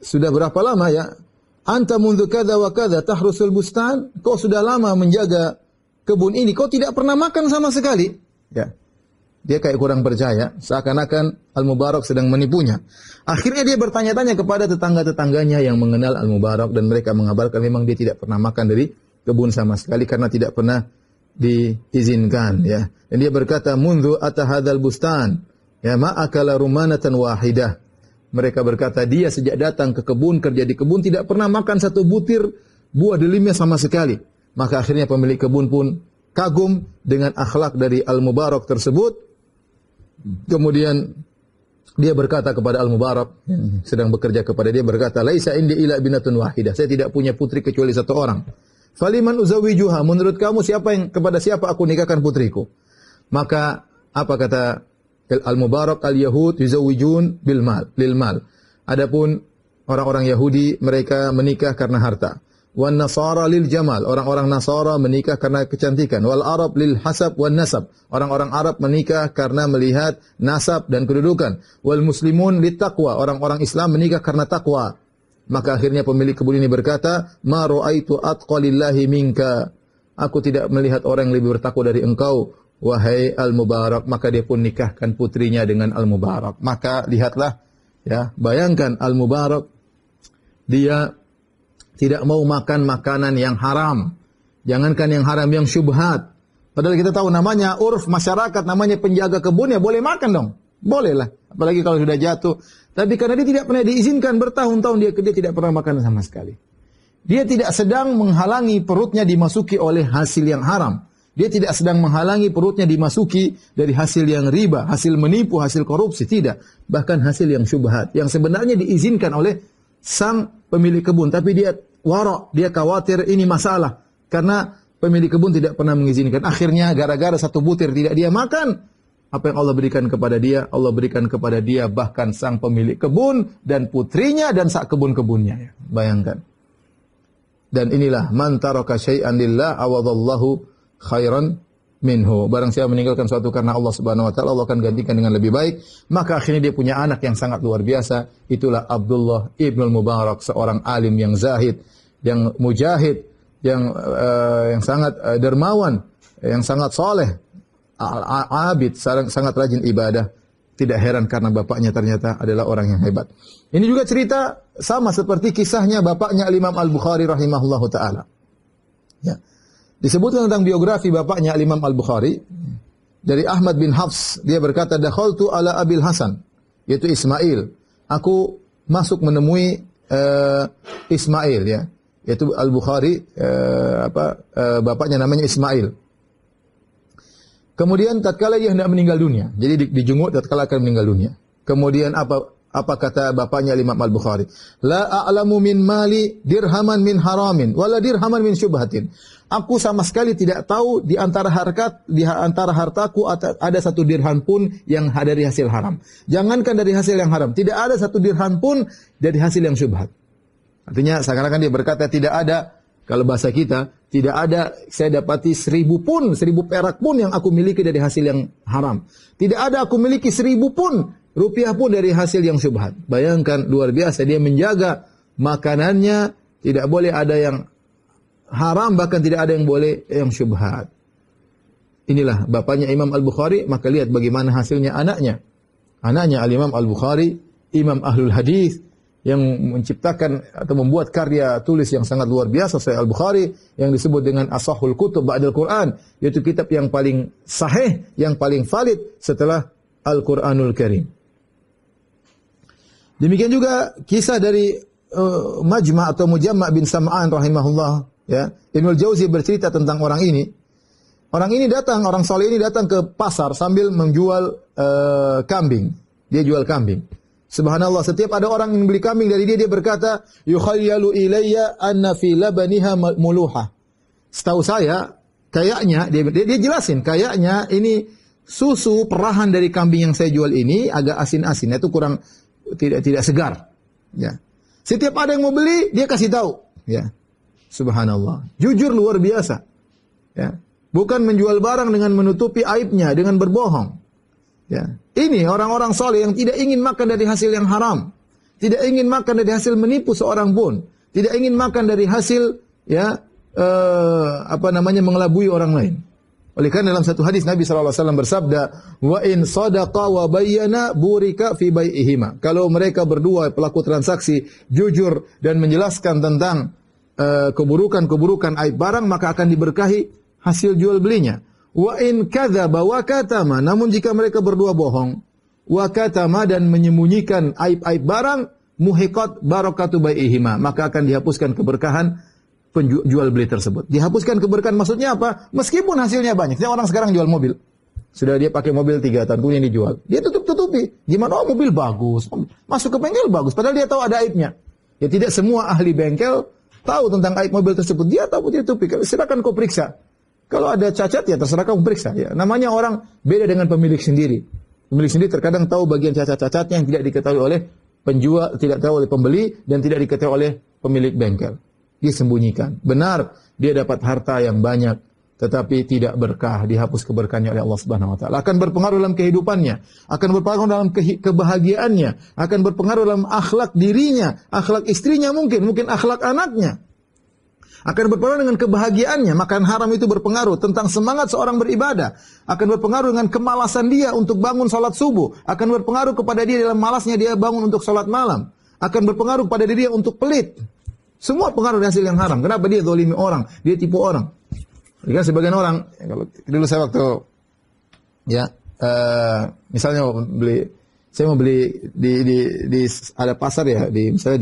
sudah berapa lama, ya, "Anta mundu kada wa kada tahrusul bustan." Kau sudah lama menjaga kebun ini, kau tidak pernah makan sama sekali. Ya. Dia kayak kurang percaya, seakan-akan Al-Mubarak sedang menipunya. Akhirnya dia bertanya-tanya kepada tetangga-tetangganya yang mengenal Al-Mubarak, dan mereka mengabarkan memang dia tidak pernah makan dari kebun sama sekali karena tidak pernah diizinkan, ya. Dan dia berkata, "Mundu atahadal bustan, ya ma akala rumanatan wahidah." Mereka berkata, dia sejak datang ke kebun, kerja di kebun, tidak pernah makan satu butir buah delimnya sama sekali. Maka akhirnya pemilik kebun pun kagum dengan akhlak dari Al-Mubarak tersebut. Kemudian dia berkata kepada Al-Mubarak, sedang bekerja kepada dia, berkata, "Laisa indi ila binatun wahidah." Saya tidak punya putri kecuali satu orang. "Faliman uzawijuha." Menurut kamu kepada siapa aku nikahkan putriku? Maka apa kata Al-Mubarak? "Al-Yahud yuzawijun lil mal. Adapun orang-orang Yahudi, mereka menikah karena harta. "Wan Nasara lil jamal." Orang-orang Nasara menikah karena kecantikan. "Wal Arab lil hasab wan nasab." Orang-orang Arab menikah karena melihat nasab dan kedudukan. "Wal muslimun lit taqwa." Orang-orang Islam menikah karena takwa. Maka akhirnya pemilik kebun ini berkata, "Ma ra'aitu atqalillahi minka." Aku tidak melihat orang yang lebih bertakwa dari engkau, wahai Al-Mubarak. Maka dia pun nikahkan putrinya dengan Al-Mubarak. Maka lihatlah, ya, bayangkan Al-Mubarak, dia tidak mau makan makanan yang haram. Jangankan yang haram, yang syubhat. Padahal kita tahu namanya urf masyarakat, namanya penjaga kebun, ya boleh makan dong. Boleh lah. Apalagi kalau sudah jatuh. Tapi karena dia tidak pernah diizinkan, bertahun-tahun dia tidak pernah makan sama sekali. Dia tidak sedang menghalangi perutnya dimasuki oleh hasil yang haram. Dia tidak sedang menghalangi perutnya dimasuki dari hasil yang riba, hasil menipu, hasil korupsi, tidak. Bahkan hasil yang syubhat, yang sebenarnya diizinkan oleh sang pemilik kebun. Tapi dia warok, dia khawatir ini masalah. Karena pemilik kebun tidak pernah mengizinkan. Akhirnya gara-gara satu butir tidak dia makan, apa yang Allah berikan kepada dia, Allah berikan kepada dia bahkan sang pemilik kebun dan putrinya dan sak kebun-kebunnya. Bayangkan. Dan inilah man taraka syai'an lillah awadallahu khairan minhu. Barang siapa meninggalkan suatu karena Allah Subhanahu wa taala, Allah akan gantikan dengan lebih baik. Maka akhirnya dia punya anak yang sangat luar biasa, itulah Abdullah Ibn Mubarak, seorang alim yang zahid, yang mujahid, yang sangat dermawan, yang sangat soleh, al-abid, sangat rajin ibadah. Tidak heran karena bapaknya ternyata adalah orang yang hebat. Ini juga cerita sama seperti kisahnya bapaknya Imam Al-Bukhari rahimahullahu ta'ala. Ya. Disebutkan tentang biografi bapaknya Imam Al-Bukhari. Dari Ahmad bin Hafs, dia berkata, dakhaltu ala Abil Hasan, yaitu Ismail. Aku masuk menemui Ismail, ya, yaitu Al-Bukhari, bapaknya namanya Ismail. Kemudian tatkala ia hendak meninggal dunia, jadi dijenguk tatkala akan meninggal dunia. Kemudian apa kata bapaknya Imam Al-Bukhari? La a'lamu min mali dirhaman min haramin, wala dirhaman min syubhatin. Aku sama sekali tidak tahu di antara hartaku ada satu dirham pun yang dari hasil haram. Jangankan dari hasil yang haram, tidak ada satu dirham pun dari hasil yang syubhat. Artinya seakan-akan dia berkata tidak ada, kalau bahasa kita, tidak ada saya dapati 1.000 perak pun yang aku miliki dari hasil yang haram. Tidak ada aku miliki 1.000 rupiah pun dari hasil yang syubhat. Bayangkan, luar biasa, dia menjaga makanannya, tidak boleh ada yang haram, bahkan tidak ada yang boleh yang syubhat. Inilah bapaknya Imam Al-Bukhari, maka lihat bagaimana hasilnya anaknya. Anaknya Al-Imam Al-Bukhari, Imam Ahlul Hadis, yang menciptakan atau membuat karya tulis yang sangat luar biasa, Sahih Al-Bukhari, yang disebut dengan Ashahul Kutub Ba'dal Qur'an, yaitu kitab yang paling sahih, yang paling valid setelah Al-Qur'anul Karim. Demikian juga kisah dari Majma' atau Majma' bin Sam'an rahimahullah. Ya, Ibnul Jauzi bercerita tentang orang ini. Orang ini datang, orang soleh ini datang ke pasar sambil menjual kambing. Dia jual kambing. Subhanallah, setiap ada orang yang beli kambing dari dia, dia berkata, yukhayyalu ilayya anna fi labaniha muluha. Setahu saya, kayaknya, dia jelasin, kayaknya ini susu perahan dari kambing yang saya jual ini agak asin-asin, itu kurang, tidak segar. Ya. Setiap ada yang mau beli, dia kasih tahu. Ya. Subhanallah, jujur luar biasa. Ya. Bukan menjual barang dengan menutupi aibnya, dengan berbohong. Ya. Ini orang-orang soleh yang tidak ingin makan dari hasil yang haram, tidak ingin makan dari hasil menipu seorang pun, tidak ingin makan dari hasil mengelabui orang lain. Oleh karena dalam satu hadis Nabi SAW bersabda, wa in sadaqa wa bayyana burika fi bai'ihima. Kalau mereka berdua pelaku transaksi jujur dan menjelaskan tentang keburukan-keburukan aib barang, maka akan diberkahi hasil jual belinya. Wa in kadzaba wa katama, namun jika mereka berdua bohong, wa katama, dan menyembunyikan aib-aib barang, muhiqat barakatu bai'ihima, maka akan dihapuskan keberkahan penjual beli tersebut. Dihapuskan keberkahan maksudnya apa? Meskipun hasilnya banyak. Jadi orang sekarang jual mobil. Sudah dia pakai mobil 3 tahun, kemudian dijual. Dia tutup-tutupi. Gimana? Oh, mobil bagus. Masuk ke bengkel bagus. Padahal dia tahu ada aibnya. Ya, tidak semua ahli bengkel tahu tentang aib mobil tersebut. Dia tahu, dia tutupi. Silakan kau periksa. Kalau ada cacat, ya terserah kau periksa. Ya, namanya orang beda dengan pemilik sendiri. Pemilik sendiri terkadang tahu bagian cacat-cacatnya yang tidak diketahui oleh penjual, tidak tahu oleh pembeli, dan tidak diketahui oleh pemilik bengkel. Dia sembunyikan. Benar, dia dapat harta yang banyak, tetapi tidak berkah, dihapus keberkahannya oleh Allah Subhanahu wa taala. Akan berpengaruh dalam kehidupannya, akan berpengaruh dalam kebahagiaannya, akan berpengaruh dalam akhlak dirinya, akhlak istrinya, mungkin akhlak anaknya. Akan berpengaruh dengan kebahagiaannya, makan haram itu berpengaruh tentang semangat seorang beribadah, akan berpengaruh dengan kemalasan dia untuk bangun salat subuh, akan berpengaruh kepada dia dalam malasnya dia bangun untuk salat malam, akan berpengaruh pada diri dia untuk pelit. Semua pengaruh dari hasil yang haram. Kenapa dia zalimi orang? Dia tipu orang. Karena sebagian orang, ya, kalau dulu saya waktu misalnya saya mau beli di ada pasar, ya, misalnya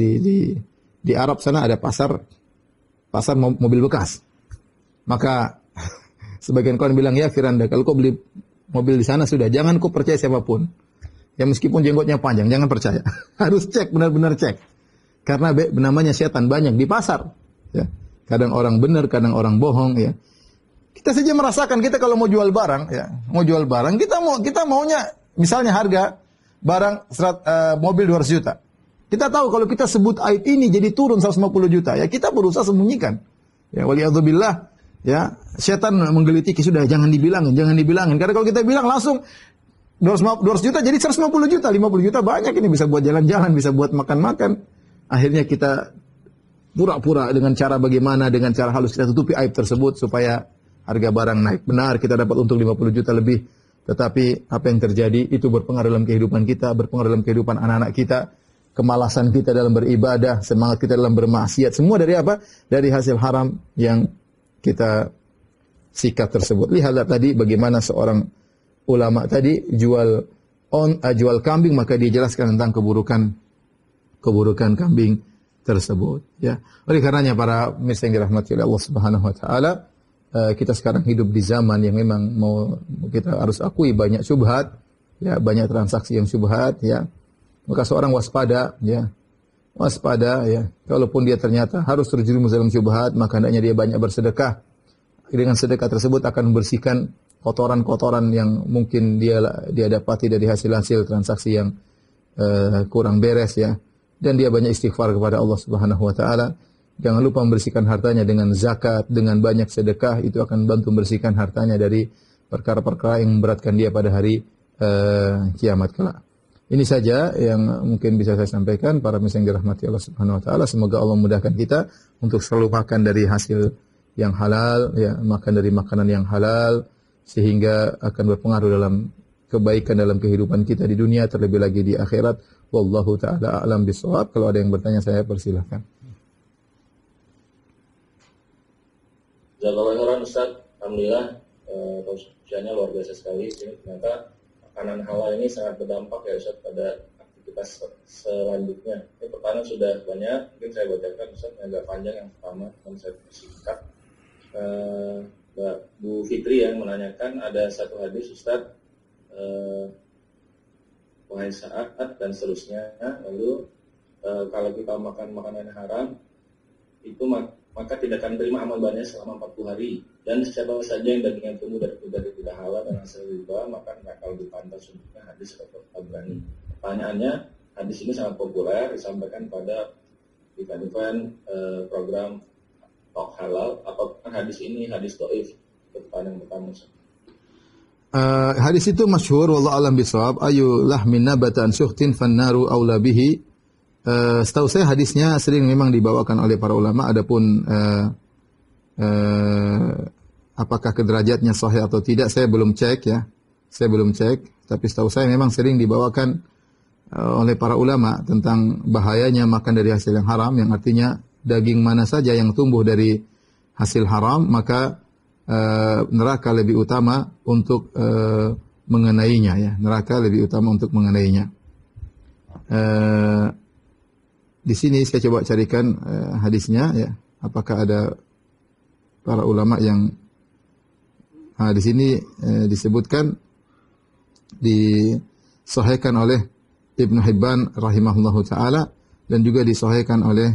di Arab sana ada pasar mobil bekas. Maka sebagian kawan bilang, ya Firanda, kalau kau beli mobil di sana sudah, jangan kau percaya siapapun. Ya, meskipun jenggotnya panjang, jangan percaya. Harus cek, benar-benar cek. Karena namanya setan banyak di pasar. Ya. Kadang orang benar, kadang orang bohong. Ya. Kita saja merasakan, kita kalau mau jual barang, kita maunya, misalnya harga barang mobil 200 juta. Kita tahu kalau kita sebut aib ini jadi turun 150 juta. Ya, kita berusaha sembunyikan. Ya, waliyadzubillah, ya, setan menggelitiki, sudah jangan dibilangin. Karena kalau kita bilang langsung 200 juta jadi 150 juta, 50 juta banyak ini, bisa buat jalan-jalan, bisa buat makan-makan. Akhirnya kita pura-pura dengan cara halus kita tutupi aib tersebut supaya harga barang naik. Benar, kita dapat untung 50 juta lebih. Tetapi apa yang terjadi itu berpengaruh dalam kehidupan kita, berpengaruh dalam kehidupan anak-anak kita, kemalasan kita dalam beribadah, semangat kita dalam bermaksiat. Semua dari apa? Dari hasil haram yang kita sikat tersebut. Lihatlah tadi bagaimana seorang ulama tadi jual kambing, maka dia jelaskan tentang keburukan kambing tersebut, ya. Oleh karenanya para pemirsa yang dirahmati oleh Allah Subhanahu wa taala, kita sekarang hidup di zaman yang memang kita harus akui banyak syubhat, ya, banyak transaksi yang syubhat, ya. Maka seorang waspada, ya. Waspada, ya. Kalaupun dia ternyata harus terjerumus dalam syubhat, maka hendaknya dia banyak bersedekah. Dengan sedekah tersebut akan membersihkan kotoran-kotoran yang mungkin dia dapati dari hasil-hasil transaksi yang kurang beres, ya. Dan dia banyak istighfar kepada Allah Subhanahu wa taala. Jangan lupa membersihkan hartanya dengan zakat, dengan banyak sedekah, itu akan bantu membersihkan hartanya dari perkara-perkara yang memberatkan dia pada hari kiamat kelak. Ini saja yang mungkin bisa saya sampaikan, para pemirsa yang dirahmati Allah Subhanahu wa taala. Semoga Allah memudahkan kita untuk selalu makan dari hasil yang halal, ya, makan dari makanan yang halal, sehingga akan berpengaruh dalam kebaikan dalam kehidupan kita di dunia, terlebih lagi di akhirat. Wallahu ta'ala a'lam bishawab. Kalau ada yang bertanya, saya persilahkan. Jazakallahu khairan Ustaz. Alhamdulillah, tausiahnya luar biasa sekali. Ternyata makanan halal ini sangat berdampak, ya Ustaz, pada aktivitas selanjutnya. Ini pertanyaan sudah banyak, mungkin saya bacakan Ustaz yang agak panjang. Yang pertama, saya singkat. Bu Fitri yang menanyakan, ada satu hadis Ustaz, wahai saat dan seterusnya, lalu kalau kita makan makanan haram itu maka tidak akan terima amalannya selama 40 hari, dan siapa saja yang dagingnya tumbuh dari tidak halal dan hasil riba maka tidak akan dipantas untuknya. Hadis Al-Qur'an. Pertanyaannya, hadis ini sangat populer disampaikan pada event-event program Talk Halal. Apakah hadis ini hadis dhaif? Pertanyaan pertama. Hadis itu masyhur, wallahu a'lam bishawab. Ayu lahmin nabatan syuhtin fannaru aula bihi. Setahu saya hadisnya sering memang dibawakan oleh para ulama, adapun apakah kederajatnya sahih atau tidak saya belum cek, ya. Saya belum cek, tapi setahu saya memang sering dibawakan oleh para ulama tentang bahayanya makan dari hasil yang haram, yang artinya daging mana saja yang tumbuh dari hasil haram maka neraka lebih utama untuk mengenainya, ya. Neraka lebih utama untuk mengenainya. Di sini saya coba carikan hadisnya, ya. Apakah ada para ulama yang di sini disebutkan, disahihkan oleh Ibn Hibban rahimahullahu taala, dan juga disahihkan oleh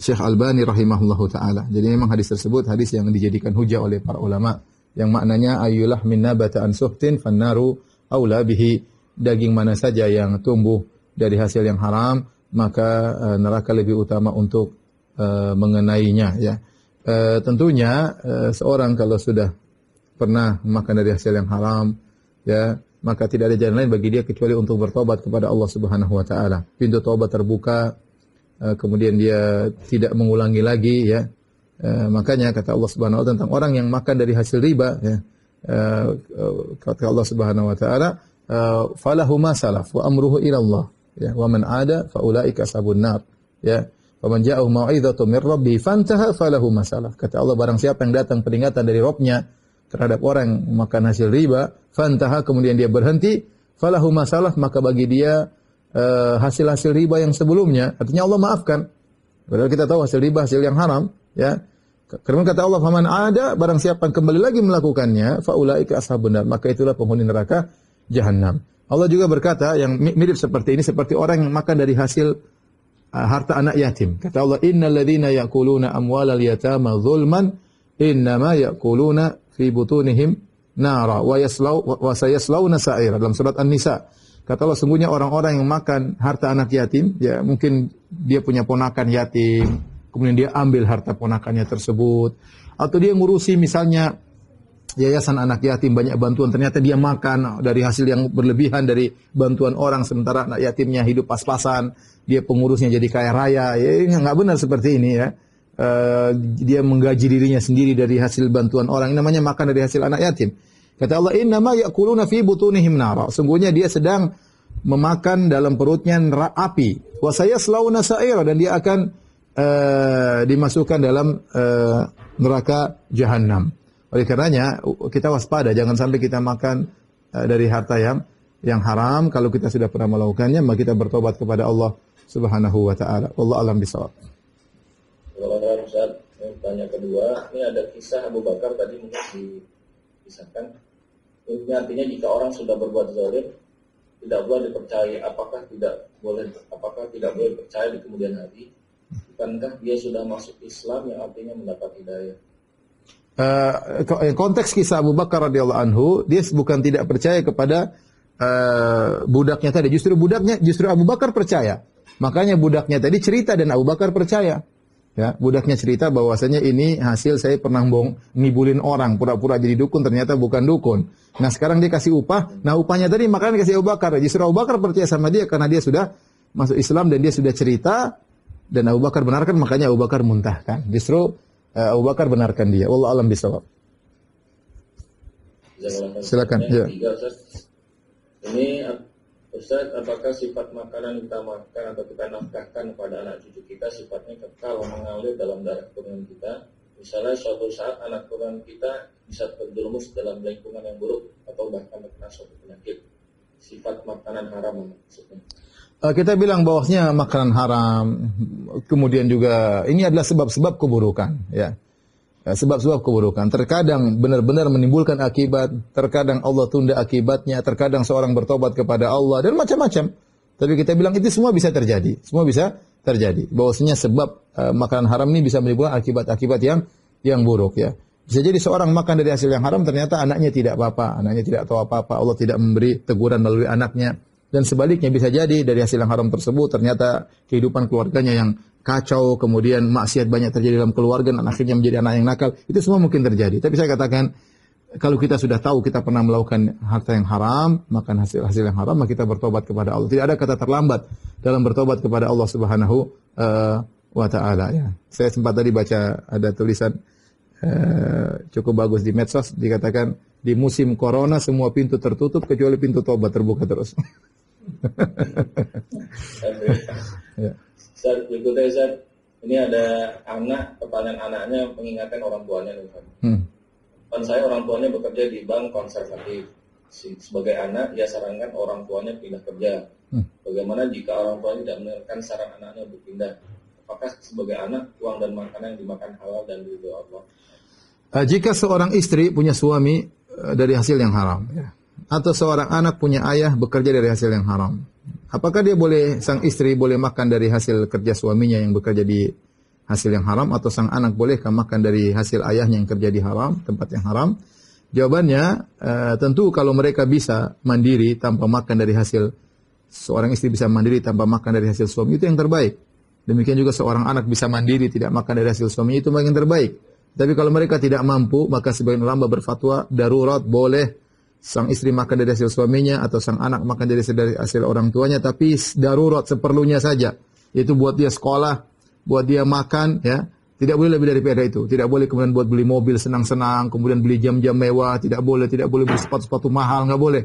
Syekh Albani rahimahullahu taala. Jadi memang hadis tersebut hadis yang dijadikan hujah oleh para ulama, yang maknanya ayyulah min nabata'an suhtin fannaru aula bihi, daging mana saja yang tumbuh dari hasil yang haram maka neraka lebih utama untuk mengenainya, ya. Tentunya seorang kalau sudah pernah makan dari hasil yang haram, ya, maka tidak ada jalan lain bagi dia kecuali untuk bertobat kepada Allah Subhanahu wa taala. Pintu taubat terbuka, kemudian dia tidak mengulangi lagi, ya. Makanya kata Allah Subhanahu wa taala tentang orang yang makan dari hasil riba, ya. Kata Allah Subhanahu wa taala, falahu ma salaf wa amruhu ila Allah, ya, wa man ada fa ulaika sabun nar, ya. Wa man ja'ahu mau'izatun min rabbih fantaha falahu ma salaf. Kata Allah, barang siapa yang datang peringatan dari Rabb-nya terhadap orang yang makan hasil riba, fantaha, kemudian dia berhenti, falahu ma salaf, maka bagi dia hasil-hasil riba yang sebelumnya. Artinya Allah maafkan. Padahal kita tahu hasil riba hasil yang haram, ya. Karena kata Allah, "Faman ada, barang siapa yang kembali lagi melakukannya, faulaika ashabun nar." Maka itulah penghuni neraka jahanam. Allah juga berkata yang mirip seperti ini, seperti orang yang makan dari hasil harta anak yatim. Kata Allah, "Innal ladzina ya'kuluna amwalal yatama dzulman, innama ya'kuluna fi butunihim nara wa yaslaw wa sayaslawna sa'ira." Dalam surat An Nisa. Kata Allah, sungguhnya orang-orang yang makan harta anak yatim, ya, mungkin dia punya ponakan yatim, kemudian dia ambil harta ponakannya tersebut, atau dia ngurusi misalnya yayasan anak yatim, banyak bantuan, ternyata dia makan dari hasil yang berlebihan dari bantuan orang, sementara anak yatimnya hidup pas-pasan, dia pengurusnya jadi kaya raya, ya, nggak benar seperti ini, ya. dia menggaji dirinya sendiri dari hasil bantuan orang. Ini namanya makan dari hasil anak yatim. Kata Allah, innama ya'kuluna fi butunihim nara. Sungguhnya dia sedang memakan dalam perutnya api. Wa sayaslawna sa'ira, dan dia akan dimasukkan dalam neraka jahanam. Oleh karenanya kita waspada, jangan sampai kita makan dari harta yang haram. Kalau kita sudah pernah melakukannya, maka kita bertobat kepada Allah Subhanahu wa taala. Wallahu a'lam bishawab. Wallahu a'lam. Pertanyaan kedua, ini ada kisah Abu Bakar tadi mungkin dikisahkan. Ini artinya jika orang sudah berbuat zalim tidak boleh dipercaya, apakah tidak boleh percaya di kemudian hari? Bukankah dia sudah masuk Islam yang artinya mendapat hidayah? Konteks kisah Abu Bakar radhiyallahu anhu, dia bukan tidak percaya kepada budaknya tadi, justru Abu Bakar percaya. Makanya budaknya tadi cerita dan Abu Bakar percaya. Ya, budaknya cerita bahwasanya ini hasil saya pernah ngibulin orang, pura-pura jadi dukun ternyata bukan dukun. Nah sekarang dia kasih upah, nah upahnya tadi makanya dikasih Abu Bakar. Justru Abu Bakar percaya sama dia karena dia sudah masuk Islam dan dia sudah cerita dan Abu Bakar benarkan, makanya Abu Bakar muntahkan. Justru Abu Bakar benarkan dia. Wallahu a'lam bishawab. Silakan. Ya. Ini Ustaz, apakah sifat makanan kita makan atau kita nafkahkan kepada anak cucu kita sifatnya kekal mengalir dalam darah keturunan kita? Misalnya suatu saat anak keturunan kita bisa terjerumus dalam lingkungan yang buruk atau bahkan terkena suatu penyakit. Sifat makanan haram maksudnya. Kita bilang bahwasanya makanan haram, kemudian juga ini adalah sebab-sebab keburukan, ya. Sebab-sebab keburukan. Terkadang benar-benar menimbulkan akibat, terkadang Allah tunda akibatnya, terkadang seorang bertobat kepada Allah, dan macam-macam. Tapi kita bilang itu semua bisa terjadi. Semua bisa terjadi. Bahwasanya sebab makanan haram ini bisa menimbulkan akibat-akibat yang buruk, ya. Bisa jadi seorang makan dari hasil yang haram, ternyata anaknya tidak apa-apa, anaknya tidak tahu apa-apa, Allah tidak memberi teguran melalui anaknya. Dan sebaliknya bisa jadi dari hasil yang haram tersebut, ternyata kehidupan keluarganya yang kacau, kemudian maksiat banyak terjadi dalam keluarga, dan akhirnya menjadi anak yang nakal. Itu semua mungkin terjadi. Tapi saya katakan, kalau kita sudah tahu kita pernah melakukan harta yang haram, makan hasil yang haram, maka kita bertobat kepada Allah. Tidak ada kata terlambat dalam bertobat kepada Allah Subhanahu wa ta'ala. Ya. Saya sempat tadi baca ada tulisan cukup bagus di medsos, dikatakan di musim corona semua pintu tertutup kecuali pintu tobat terbuka terus. Ya. Ustaz, berikutnya Ustaz, ini ada anak, pertanyaan anaknya mengingatkan orang tuanya. Kan saya orang tuanya bekerja di bank konservatif. Sebagai anak, dia sarankan orang tuanya pindah kerja. Bagaimana jika orang tuanya tidak mendengarkan saran anaknya untuk pindah? Apakah sebagai anak, uang dan makanan yang dimakan halal dan ridho Allah? Jika seorang istri punya suami dari hasil yang haram, ya, atau seorang anak punya ayah bekerja dari hasil yang haram, apakah dia boleh, sang istri boleh makan dari hasil kerja suaminya yang bekerja di hasil yang haram, atau sang anak bolehkah makan dari hasil ayahnya yang kerja di haram, tempat yang haram? Jawabannya, tentu kalau mereka bisa mandiri tanpa makan dari hasil, seorang istri bisa mandiri tanpa makan dari hasil suami, itu yang terbaik. Demikian juga seorang anak bisa mandiri tidak makan dari hasil suaminya, itu yang terbaik. Tapi kalau mereka tidak mampu, maka sebagian ulama berfatwa darurat boleh sang istri makan dari hasil suaminya atau sang anak makan dari hasil orang tuanya, tapi darurat, seperlunya saja. Itu buat dia sekolah, buat dia makan, ya. Tidak boleh lebih daripada itu. Tidak boleh kemudian buat beli mobil senang-senang, kemudian beli jam-jam mewah, tidak boleh beli sepatu-sepatu mahal, enggak boleh.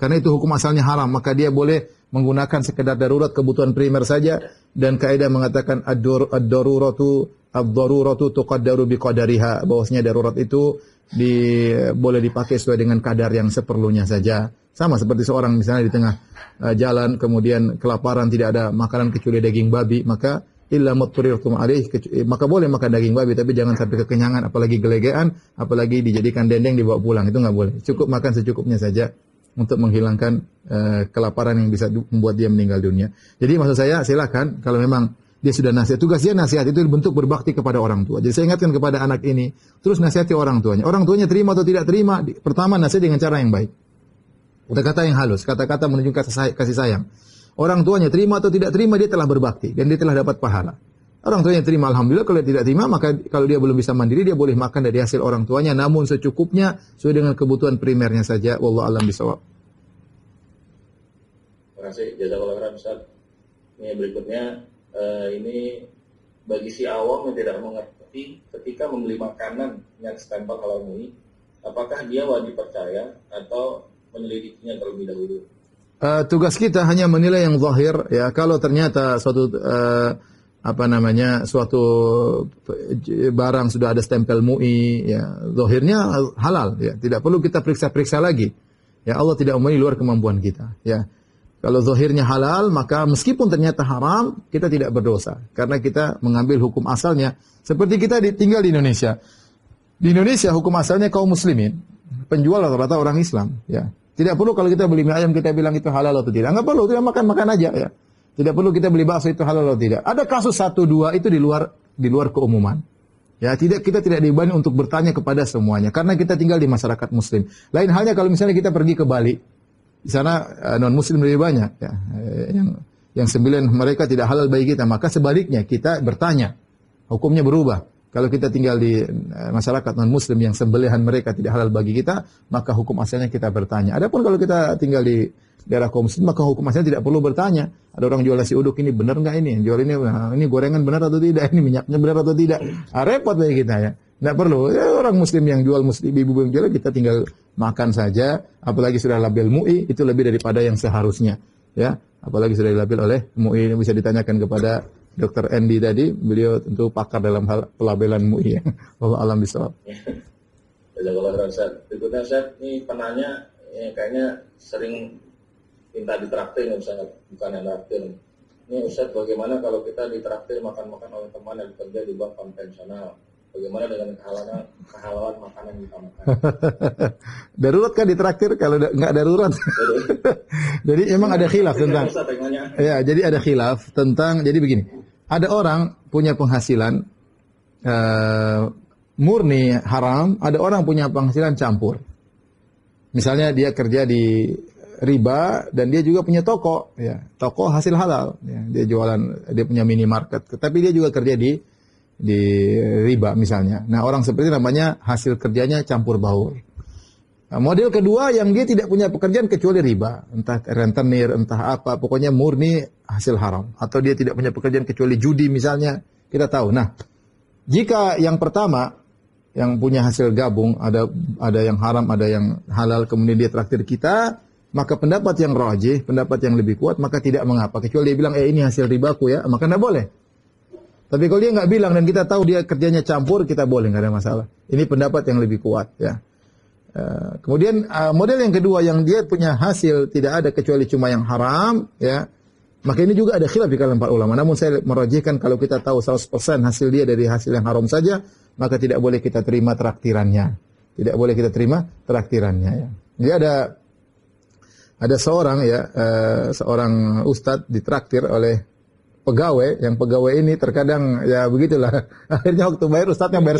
Karena itu hukum asalnya haram, maka dia boleh menggunakan sekedar darurat, kebutuhan primer saja, dan kaidah mengatakan ad-daruratu tuqaddaru biqadariha, bahwasanya darurat itu boleh dipakai sesuai dengan kadar yang seperlunya saja. Sama seperti seorang misalnya di tengah jalan kemudian kelaparan, tidak ada makanan kecuali daging babi, maka illa matturirtum alaih, maka boleh makan daging babi, tapi jangan sampai kekenyangan, apalagi gelegean, apalagi dijadikan dendeng dibawa pulang, itu nggak boleh. Cukup makan secukupnya saja untuk menghilangkan kelaparan yang bisa membuat dia meninggal dunia. Jadi maksud saya, silakan kalau memang dia sudah nasihat. Tugas dia nasihat itu bentuk berbakti kepada orang tua. Jadi saya ingatkan kepada anak ini, terus nasihati orang tuanya. Orang tuanya terima atau tidak terima, pertama nasihat dengan cara yang baik. Kata-kata yang halus, kata-kata menunjukkan kasih sayang. Orang tuanya terima atau tidak terima, dia telah berbakti dan dia telah dapat pahala. Orang tuanya terima, alhamdulillah. Kalau dia tidak terima, maka kalau dia belum bisa mandiri, dia boleh makan dari hasil orang tuanya, namun secukupnya sesuai dengan kebutuhan primernya saja. Wallahu a'lam bishawab. Terima kasih. Jazakallahu khairan Ustaz. Ini berikutnya, ini bagi si awam yang tidak mengerti, meneliti ketika membeli makanan yang stempel halal MUI, apakah dia wajib percaya atau menelitinya terlebih dahulu? Tugas kita hanya menilai yang zahir, ya. Kalau ternyata suatu suatu barang sudah ada stempel MUI, ya, zahirnya halal, ya. Tidak perlu kita periksa-periksa lagi. Ya, Allah tidak umumi luar kemampuan kita, ya. Kalau zahirnya halal, maka meskipun ternyata haram, kita tidak berdosa karena kita mengambil hukum asalnya. Seperti kita tinggal di Indonesia. Di Indonesia hukum asalnya kaum muslimin, penjual rata-rata orang Islam, ya. Tidak perlu kalau kita beli mie ayam kita bilang itu halal atau tidak. Enggak perlu, kita makan aja, ya. Tidak perlu kita beli bakso itu halal atau tidak. Ada kasus 1-2 itu di luar keumuman. Ya, kita tidak dibebani untuk bertanya kepada semuanya karena kita tinggal di masyarakat muslim. Lain halnya kalau misalnya kita pergi ke Bali. Di sana non muslim lebih banyak, ya. Yang 9 mereka tidak halal bagi kita, maka sebaliknya kita bertanya. Hukumnya berubah. Kalau kita tinggal di masyarakat non-muslim yang sembelihan mereka tidak halal bagi kita, maka hukum asalnya kita bertanya. Adapun kalau kita tinggal di daerah kaum muslim, maka hukum asalnya tidak perlu bertanya. Ada orang jual nasi uduk, ini benar nggak ini? Jual ini gorengan benar atau tidak? Ini minyaknya benar atau tidak? Ah, repot bagi kita, ya. Nggak perlu. Ya, orang muslim yang jual, muslim ibu yang jual, kita tinggal makan saja. Apalagi sudah label MUI, itu lebih daripada yang seharusnya. Ya, apalagi sudah dilabel oleh MUI, ini bisa ditanyakan kepada Dr. Andy tadi, beliau tentu pakar dalam hal pelabelan MUI, ya. Allah alam bisawab. Jazakallahu khairan. Berikutnya Ustaz, ini penanya kayaknya sering minta ditraktir, bukan yang traktir. Ini Ustaz, bagaimana kalau kita ditraktir makan-makan oleh teman yang bekerja di bank konvensional? Bagaimana dengan kehalalan makanan yang kita makan? Darurat kan ditraktir, kalau nggak darurat. Jadi emang ada khilaf tentang. Ya, jadi ada khilaf tentang. Jadi begini, ada orang punya penghasilan murni haram, ada orang punya penghasilan campur. Misalnya dia kerja di riba dan dia juga punya toko, ya, toko hasil halal. Ya, dia jualan, dia punya minimarket, tapi dia juga kerja di riba misalnya. Nah, orang seperti namanya hasil kerjanya campur baur. Nah, model kedua yang dia tidak punya pekerjaan kecuali riba, entah rentenir, entah apa, pokoknya murni hasil haram. Atau dia tidak punya pekerjaan kecuali judi misalnya, kita tahu. Nah, jika yang pertama yang punya hasil gabung, ada yang haram, ada yang halal, kemudian dia traktir kita, maka pendapat yang rajih, pendapat yang lebih kuat, maka tidak mengapa. Kecuali dia bilang, ini hasil ribaku, ya, maka tidak boleh. Tapi kalau dia nggak bilang dan kita tahu dia kerjanya campur, kita boleh, nggak ada masalah. Ini pendapat yang lebih kuat, ya. Kemudian model yang kedua yang dia punya hasil tidak ada kecuali cuma yang haram, ya. Maka ini juga ada khilaf di kalangan para ulama. Namun saya merajihkan kalau kita tahu 100% hasil dia dari hasil yang haram saja, maka tidak boleh kita terima traktirannya. Tidak boleh kita terima traktirannya, ya. Jadi ada seorang, ya, seorang ustadz ditraktir oleh pegawai, yang pegawai ini terkadang, ya, begitulah. Akhirnya waktu bayar, ustadznya bayar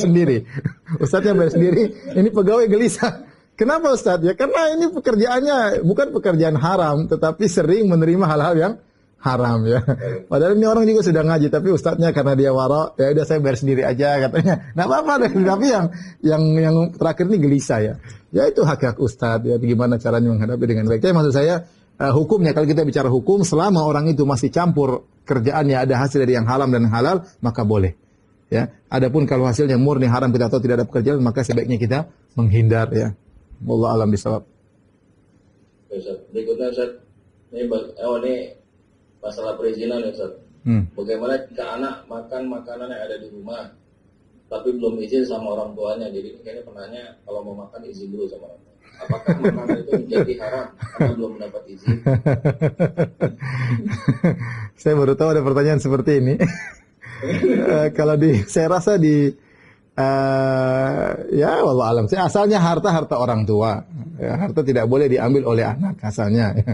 sendiri. Ini pegawai gelisah. Kenapa ustadz? Ya karena ini pekerjaannya bukan pekerjaan haram, tetapi sering menerima hal-hal yang haram, ya. Padahal ini orang juga sudah ngaji, tapi ustadznya karena dia waro, ya udah saya bayar sendiri aja katanya. Nah, apa-apa, tapi yang terakhir ini gelisah, ya. Ya itu hak-hak ustadz, ya, gimana caranya menghadapi dengan baik. Ya, maksud saya, hukumnya, kalau kita bicara hukum, selama orang itu masih campur kerjaannya, ada hasil dari yang haram dan halal, maka boleh, ya. Adapun kalau hasilnya murni haram, kita tahu tidak ada pekerjaan, maka sebaiknya kita menghindar, ya. Wallahu alam bisawab. Berikutnya Ustaz, ini masalah perizinan, ya Ustaz. Bagaimana jika anak makan makanan yang ada di rumah tapi belum izin sama orang tuanya? Jadi ini kayaknya penanya kalau mau makan izin dulu sama orang tua. Apakah makanan itu menjadi haram karena belum mendapat izin? Saya baru tahu ada pertanyaan seperti ini. Saya rasa ya wallah alam. Asalnya harta orang tua, ya, harta tidak boleh diambil oleh anak asalnya. Ya.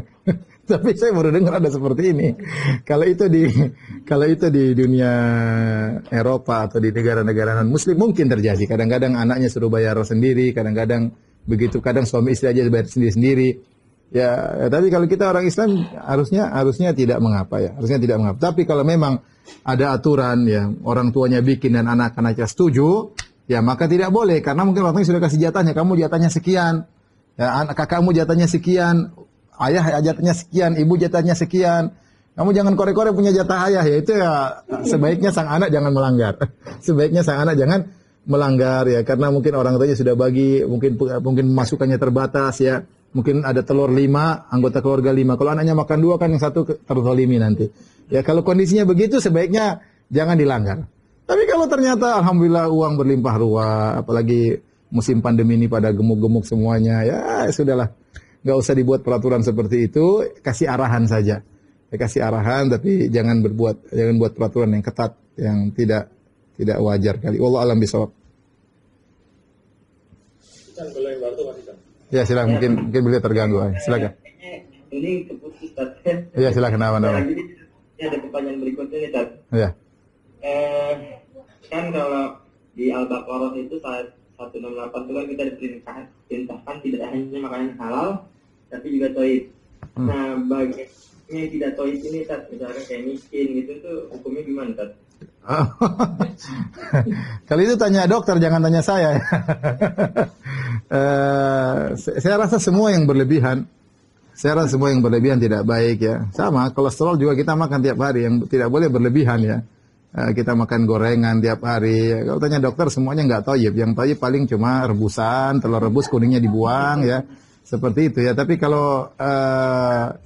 Tapi saya baru dengar ada seperti ini. Kalau itu di dunia Eropa atau di negara-negara non-muslim mungkin terjadi. Kadang-kadang anaknya suruh bayar sendiri, kadang-kadang begitu, kadang suami istri aja bayar sendiri-sendiri, ya. Tapi kalau kita orang Islam harusnya tidak mengapa, ya, harusnya tidak mengapa. Tapi kalau memang ada aturan, ya, orang tuanya bikin dan anak-anaknya setuju, ya, maka tidak boleh, karena mungkin orang tuanya sudah kasih jatahnya, kamu jatahnya sekian, ya, kakakmu jatahnya sekian, ayah jatahnya sekian, ibu jatahnya sekian, Kamu jangan korek-korek punya jatah ayah, ya itu ya sebaiknya sang anak jangan melanggar. Sebaiknya sang anak jangan melanggar ya, karena mungkin orang tuanya sudah bagi, mungkin masukannya terbatas ya. Mungkin ada telur 5, anggota keluarga 5. Kalau anaknya makan 2 kan yang satu terzalimi nanti. Ya kalau kondisinya begitu sebaiknya jangan dilanggar. Tapi kalau ternyata alhamdulillah uang berlimpah ruah, apalagi musim pandemi ini pada gemuk-gemuk semuanya, ya sudahlah. Enggak usah dibuat peraturan seperti itu, kasih arahan saja. Kasih arahan, tapi jangan buat peraturan yang ketat, yang tidak wajar kali. Wallah alam bisawab. Ya silakan, mungkin beliau terganggu. Silakan. Ini keputusan. Ya silakan. Ini ada pertanyaan berikutnya nih, Tad. Ya. Kan kalau di Al-Baqarah itu saat 168 itu kan kita diperintahkan tidak hanya makanan halal, tapi juga toib. Nah bagi yang tidak toib ini, Tad, misalnya kayak miskin gitu tuh hukumnya gimana, Tad? Kali itu tanya dokter, jangan tanya saya. Saya rasa semua yang berlebihan, tidak baik ya. Sama kolesterol juga kita makan tiap hari, yang tidak boleh berlebihan ya. Kita makan gorengan tiap hari. Kalau tanya dokter semuanya nggak toyib. Yang toyib paling cuma rebusan, telur rebus kuningnya dibuang ya. Seperti itu ya. Tapi kalau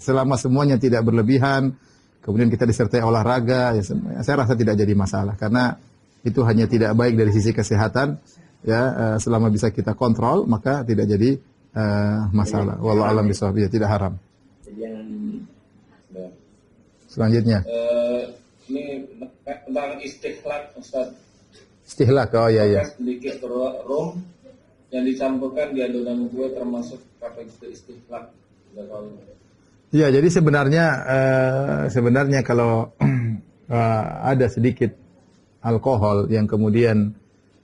selama semuanya tidak berlebihan, kemudian kita disertai olahraga, ya, saya rasa tidak jadi masalah karena itu hanya tidak baik dari sisi kesehatan. Ya, selama bisa kita kontrol maka tidak jadi masalah. Wallahu a'lam bishawab, ya tidak haram. Selanjutnya. Ini tentang istihlak, Ustaz. Istihlak, oh ya ya. Sedikit rum yang dicampurkan di adonan kue termasuk kategori istihlak. Ya, jadi sebenarnya kalau ada sedikit alkohol yang kemudian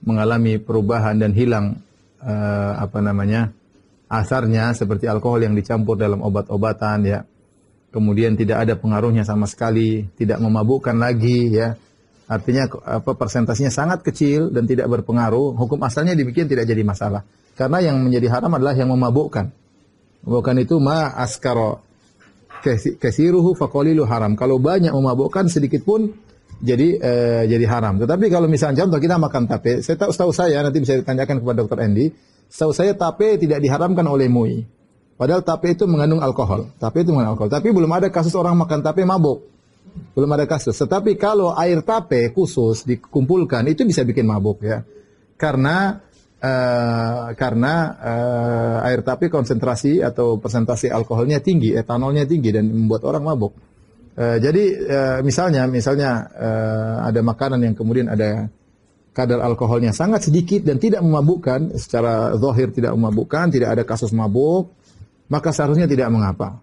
mengalami perubahan dan hilang asarnya, seperti alkohol yang dicampur dalam obat-obatan ya, kemudian tidak ada pengaruhnya sama sekali, tidak memabukkan lagi ya, artinya persentasenya sangat kecil dan tidak berpengaruh, hukum asalnya dibikin tidak jadi masalah karena yang menjadi haram adalah yang memabukkan. Bukan itu ma askaro kasiruhu faqalilu haram. Kalau banyak memabukkan sedikit pun jadi haram. Tetapi kalau misalnya contoh kita makan tape, setahu saya nanti bisa ditanyakan kepada Dr. Andy, setahu saya tape tidak diharamkan oleh MUI. Padahal tape itu mengandung alkohol. Tapi belum ada kasus orang makan tape mabuk. Belum ada kasus. Tetapi kalau air tape khusus dikumpulkan itu bisa bikin mabuk ya. Karena air tape konsentrasi atau persentase alkoholnya tinggi, etanolnya tinggi dan membuat orang mabuk. Jadi misalnya ada makanan yang kemudian ada kadar alkoholnya sangat sedikit dan tidak memabukkan, secara zahir tidak memabukkan, tidak ada kasus mabuk, maka seharusnya tidak mengapa.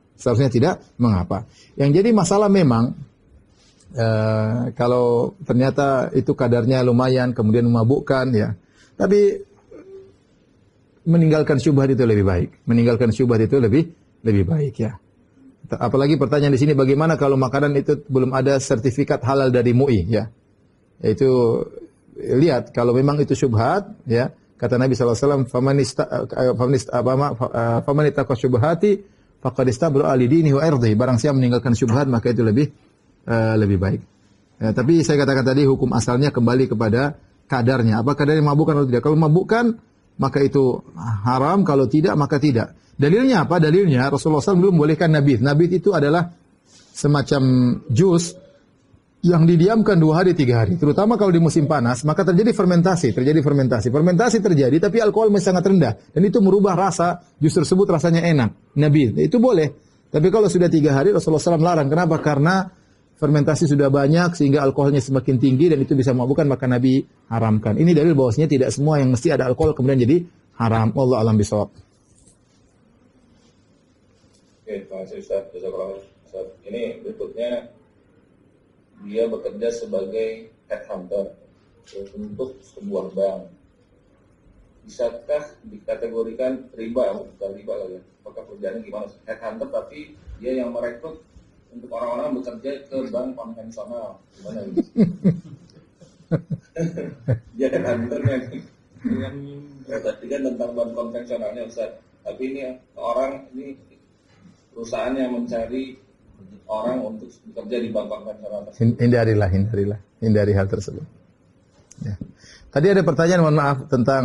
Yang jadi masalah memang kalau ternyata itu kadarnya lumayan kemudian memabukkan ya. Tapi meninggalkan syubhat itu lebih baik. Ya. Apalagi pertanyaan di sini, bagaimana kalau makanan itu belum ada sertifikat halal dari MUI ya. Itu lihat, kalau memang itu syubhat ya. Kata Nabi sallallahu alaihi wasallam, "Famanista syubhati faqad istabra alidinihi wa irdihi." Barang siapa meninggalkan syubhat maka itu lebih baik. Ya, tapi saya katakan tadi hukum asalnya kembali kepada kadarnya. Apakah kadarnya mabukkan atau tidak? Kalau mabukkan maka itu haram, kalau tidak maka tidak. Dalilnya apa? Dalilnya Rasulullah SAW belum bolehkan nabidz. Nabidz itu adalah semacam jus yang didiamkan 2 hari 3 hari. Terutama kalau di musim panas, maka terjadi fermentasi. Fermentasi terjadi, tapi alkohol masih sangat rendah. Dan itu merubah rasa jus tersebut, rasanya enak. Nabidz itu boleh. Tapi kalau sudah 3 hari Rasulullah SAW larang. Kenapa? Karena fermentasi sudah banyak sehingga alkoholnya semakin tinggi dan itu bisa memabukkan, maka Nabi haramkan. Ini dalil bahwasanya tidak semua yang mesti ada alkohol kemudian jadi haram. Wallahu a'lam bishawab. Oke, terima kasih Ustaz. Ini berikutnya, dia bekerja sebagai headhunter untuk sebuah bank. Bisakah dikategorikan riba? Bukan riba lagi. Apakah kerjaan gimana? Headhunter tapi dia yang merekrut untuk orang-orang bekerja ke bank konvensional, gimana gitu? Dia ada hunternya nih. Tadi kan tentang bank konvensionalnya Ustaz. Tapi ini perusahaan yang mencari orang untuk bekerja di bank-bank syariah. Hindari hal tersebut. Ya. Tadi ada pertanyaan, mohon maaf, tentang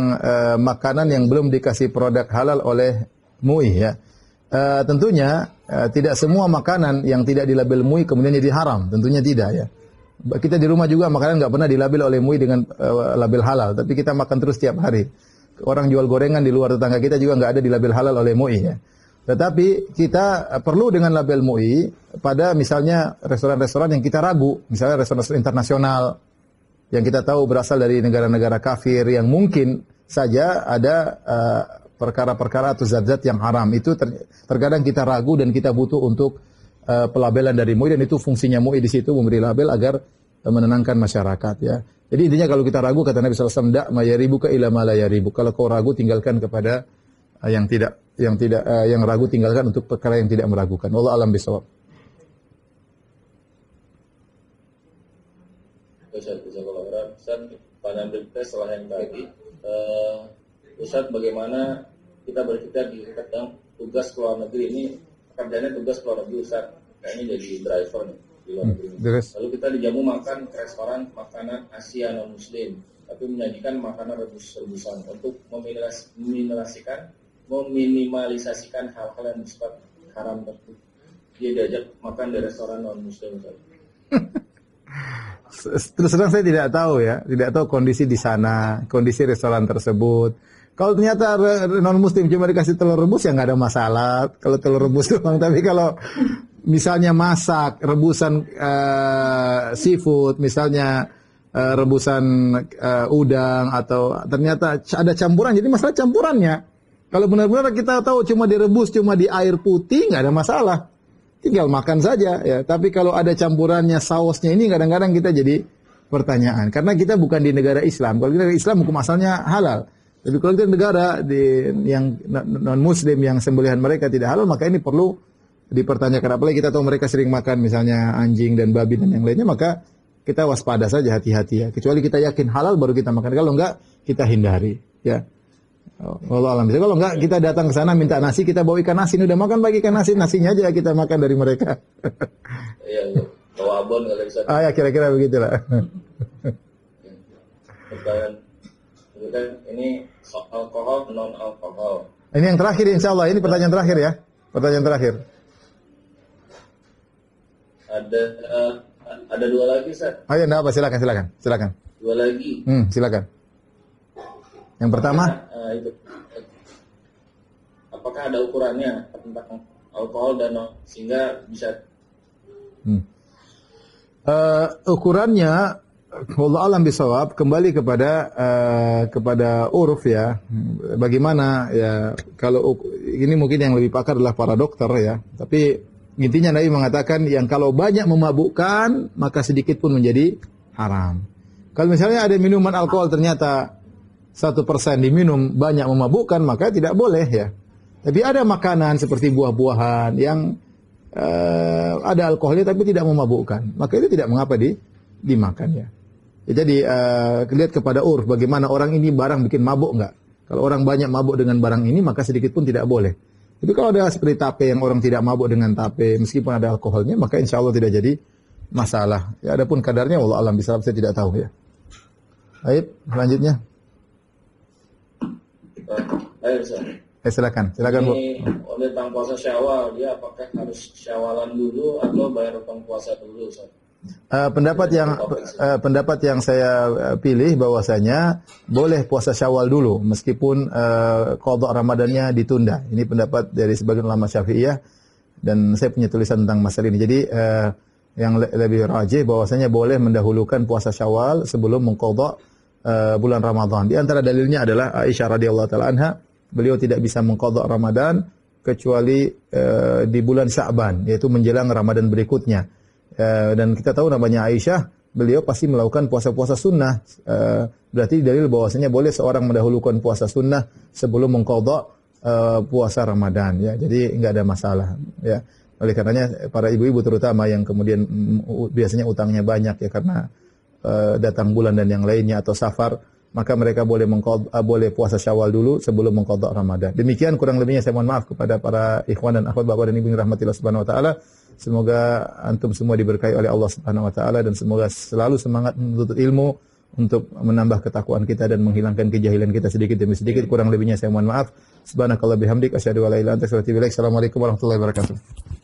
makanan yang belum dikasih produk halal oleh MUI, ya. Tentunya tidak semua makanan yang tidak dilabel MUI kemudian jadi haram, tentunya tidak, ya. Kita di rumah juga makanan nggak pernah dilabel oleh MUI dengan label halal, tapi kita makan terus tiap hari. Orang jual gorengan di luar tetangga kita juga nggak ada dilabel halal oleh MUI, ya. Tetapi kita perlu dengan label MUI pada misalnya restoran-restoran yang kita ragu, misalnya restoran-restoran internasional yang kita tahu berasal dari negara-negara kafir yang mungkin saja ada perkara-perkara atau zat-zat yang haram. Itu terkadang kita ragu dan kita butuh untuk pelabelan dari MUI, dan itu fungsinya MUI di situ memberi label agar menenangkan masyarakat, ya. Jadi intinya kalau kita ragu, kata Nabi SAW, "Da mayaribuka ila ma la yaribuk." Kalau kau ragu, tinggalkan kepada yang ragu tinggalkan untuk perkara yang tidak meragukan. Wallahu alam bisawab. Ustaz, pada berita setelah yang tadi, Ustaz, bagaimana kita berkita di tentang tugas luar negeri ini? Kerjanya tugas luar negeri, Ustaz, kayaknya jadi driver nih di luar negeri. Lalu kita dijamu makan ke restoran makanan Asia non Muslim, tapi menyajikan makanan rebus-rebusan untuk meminimalisasikan hal-hal yang bersifat haram tersebut. Dia diajak makan di restoran non Muslim, Ustaz. Terus terang saya tidak tahu, ya, tidak tahu kondisi di sana, kondisi restoran tersebut. Kalau ternyata non muslim cuma dikasih telur rebus, ya nggak ada masalah. Kalau telur rebus doang, tapi kalau misalnya masak rebusan seafood, misalnya rebusan udang, atau ternyata ada campuran, jadi masalah campurannya. Kalau benar-benar kita tahu cuma direbus, cuma di air putih, nggak ada masalah. Tinggal makan saja, ya. Tapi kalau ada campurannya, sausnya, ini kadang-kadang kita jadi pertanyaan. Karena kita bukan di negara Islam. Kalau kita di Islam, hukum asalnya halal. Tapi kalau kita negara di yang non-Muslim, yang sembelihan mereka tidak halal, maka ini perlu dipertanyakan. Apalagi kita tahu mereka sering makan misalnya anjing dan babi dan yang lainnya, maka kita waspada saja, hati-hati, ya. Kecuali kita yakin halal, baru kita makan. Kalau enggak, kita hindari, ya. Allah alam. Kalau enggak, kita datang ke sana minta nasi, kita bawa ikan asin, udah makan pagi ikan asin, nasinya aja kita makan dari mereka. Iya, bawa abon kalau bisa. Ah ya, kira-kira begitulah. Pertanyaan ini alkohol non alkohol. Ini yang terakhir, insya Allah. Ini pertanyaan terakhir, ya. Pertanyaan terakhir. Ada dua lagi, Ustaz. Oh ya, enggak apa, silakan. Dua lagi. Silakan. Yang pertama, apakah ada ukurannya tentang alkohol dan sehingga bisa? Ukurannya, wallahu alam bisawab, kembali kepada uruf, ya. Bagaimana, ya, kalau ini mungkin yang lebih pakar adalah para dokter, ya. Tapi intinya Nabi mengatakan yang kalau banyak memabukkan maka sedikit pun menjadi haram. Kalau misalnya ada minuman alkohol ternyata 1% diminum banyak memabukkan, maka tidak boleh, ya. Tapi ada makanan seperti buah-buahan yang ada alkoholnya tapi tidak memabukkan, maka itu tidak mengapa dimakan, ya. Jadi lihat kepada urf, bagaimana orang ini barang bikin mabuk enggak. Kalau orang banyak mabuk dengan barang ini maka sedikit pun tidak boleh. Tapi kalau ada seperti tape yang orang tidak mabuk dengan tape meskipun ada alkoholnya, maka insya Allah tidak jadi masalah. Ya, adapun kadarnya wallahu alam bisawab, saya tidak tahu, ya. Baik, selanjutnya. Silakan Bu. Oleh tentang puasa Syawal, dia apakah harus Syawalan dulu atau bayar utang puasa dulu, Ustaz? Pendapat yang saya pilih bahwasanya boleh puasa Syawal dulu meskipun qadha Ramadannya ditunda. Ini pendapat dari sebagian ulama Syafi'iyah, dan saya punya tulisan tentang masalah ini. Jadi yang lebih rajih bahwasanya boleh mendahulukan puasa Syawal sebelum mengqadha bulan Ramadan. Di antara dalilnya adalah Aisyah radhiyallahu taala anha, beliau tidak bisa mengqadha Ramadan kecuali di bulan Sya'ban, yaitu menjelang Ramadan berikutnya. Dan kita tahu namanya Aisyah, beliau pasti melakukan puasa-puasa sunnah. Berarti dalil bahwasanya boleh seorang mendahulukan puasa sunnah sebelum mengqadha puasa Ramadan, ya. Jadi enggak ada masalah, ya. Oleh karenanya para ibu-ibu terutama yang kemudian biasanya utangnya banyak, ya, karena datang bulan dan yang lainnya, atau safar, maka mereka boleh puasa Syawal dulu sebelum mengqadha Ramadan. Demikian kurang lebihnya, saya mohon maaf kepada para ikhwan dan akhwat, bapak dan ibu yang dirahmatillah subhanahu wa taala. Semoga antum semua diberkahi oleh Allah subhanahu wa taala dan semoga selalu semangat menuntut ilmu untuk menambah ketakwaan kita dan menghilangkan kejahilan kita sedikit demi sedikit. Kurang lebihnya saya mohon maaf. Subhanakallah bihamdik asyhadu alla ilaha illa anta astaghfiruka wa atubu ilaik. Assalamualaikum warahmatullahi wabarakatuh.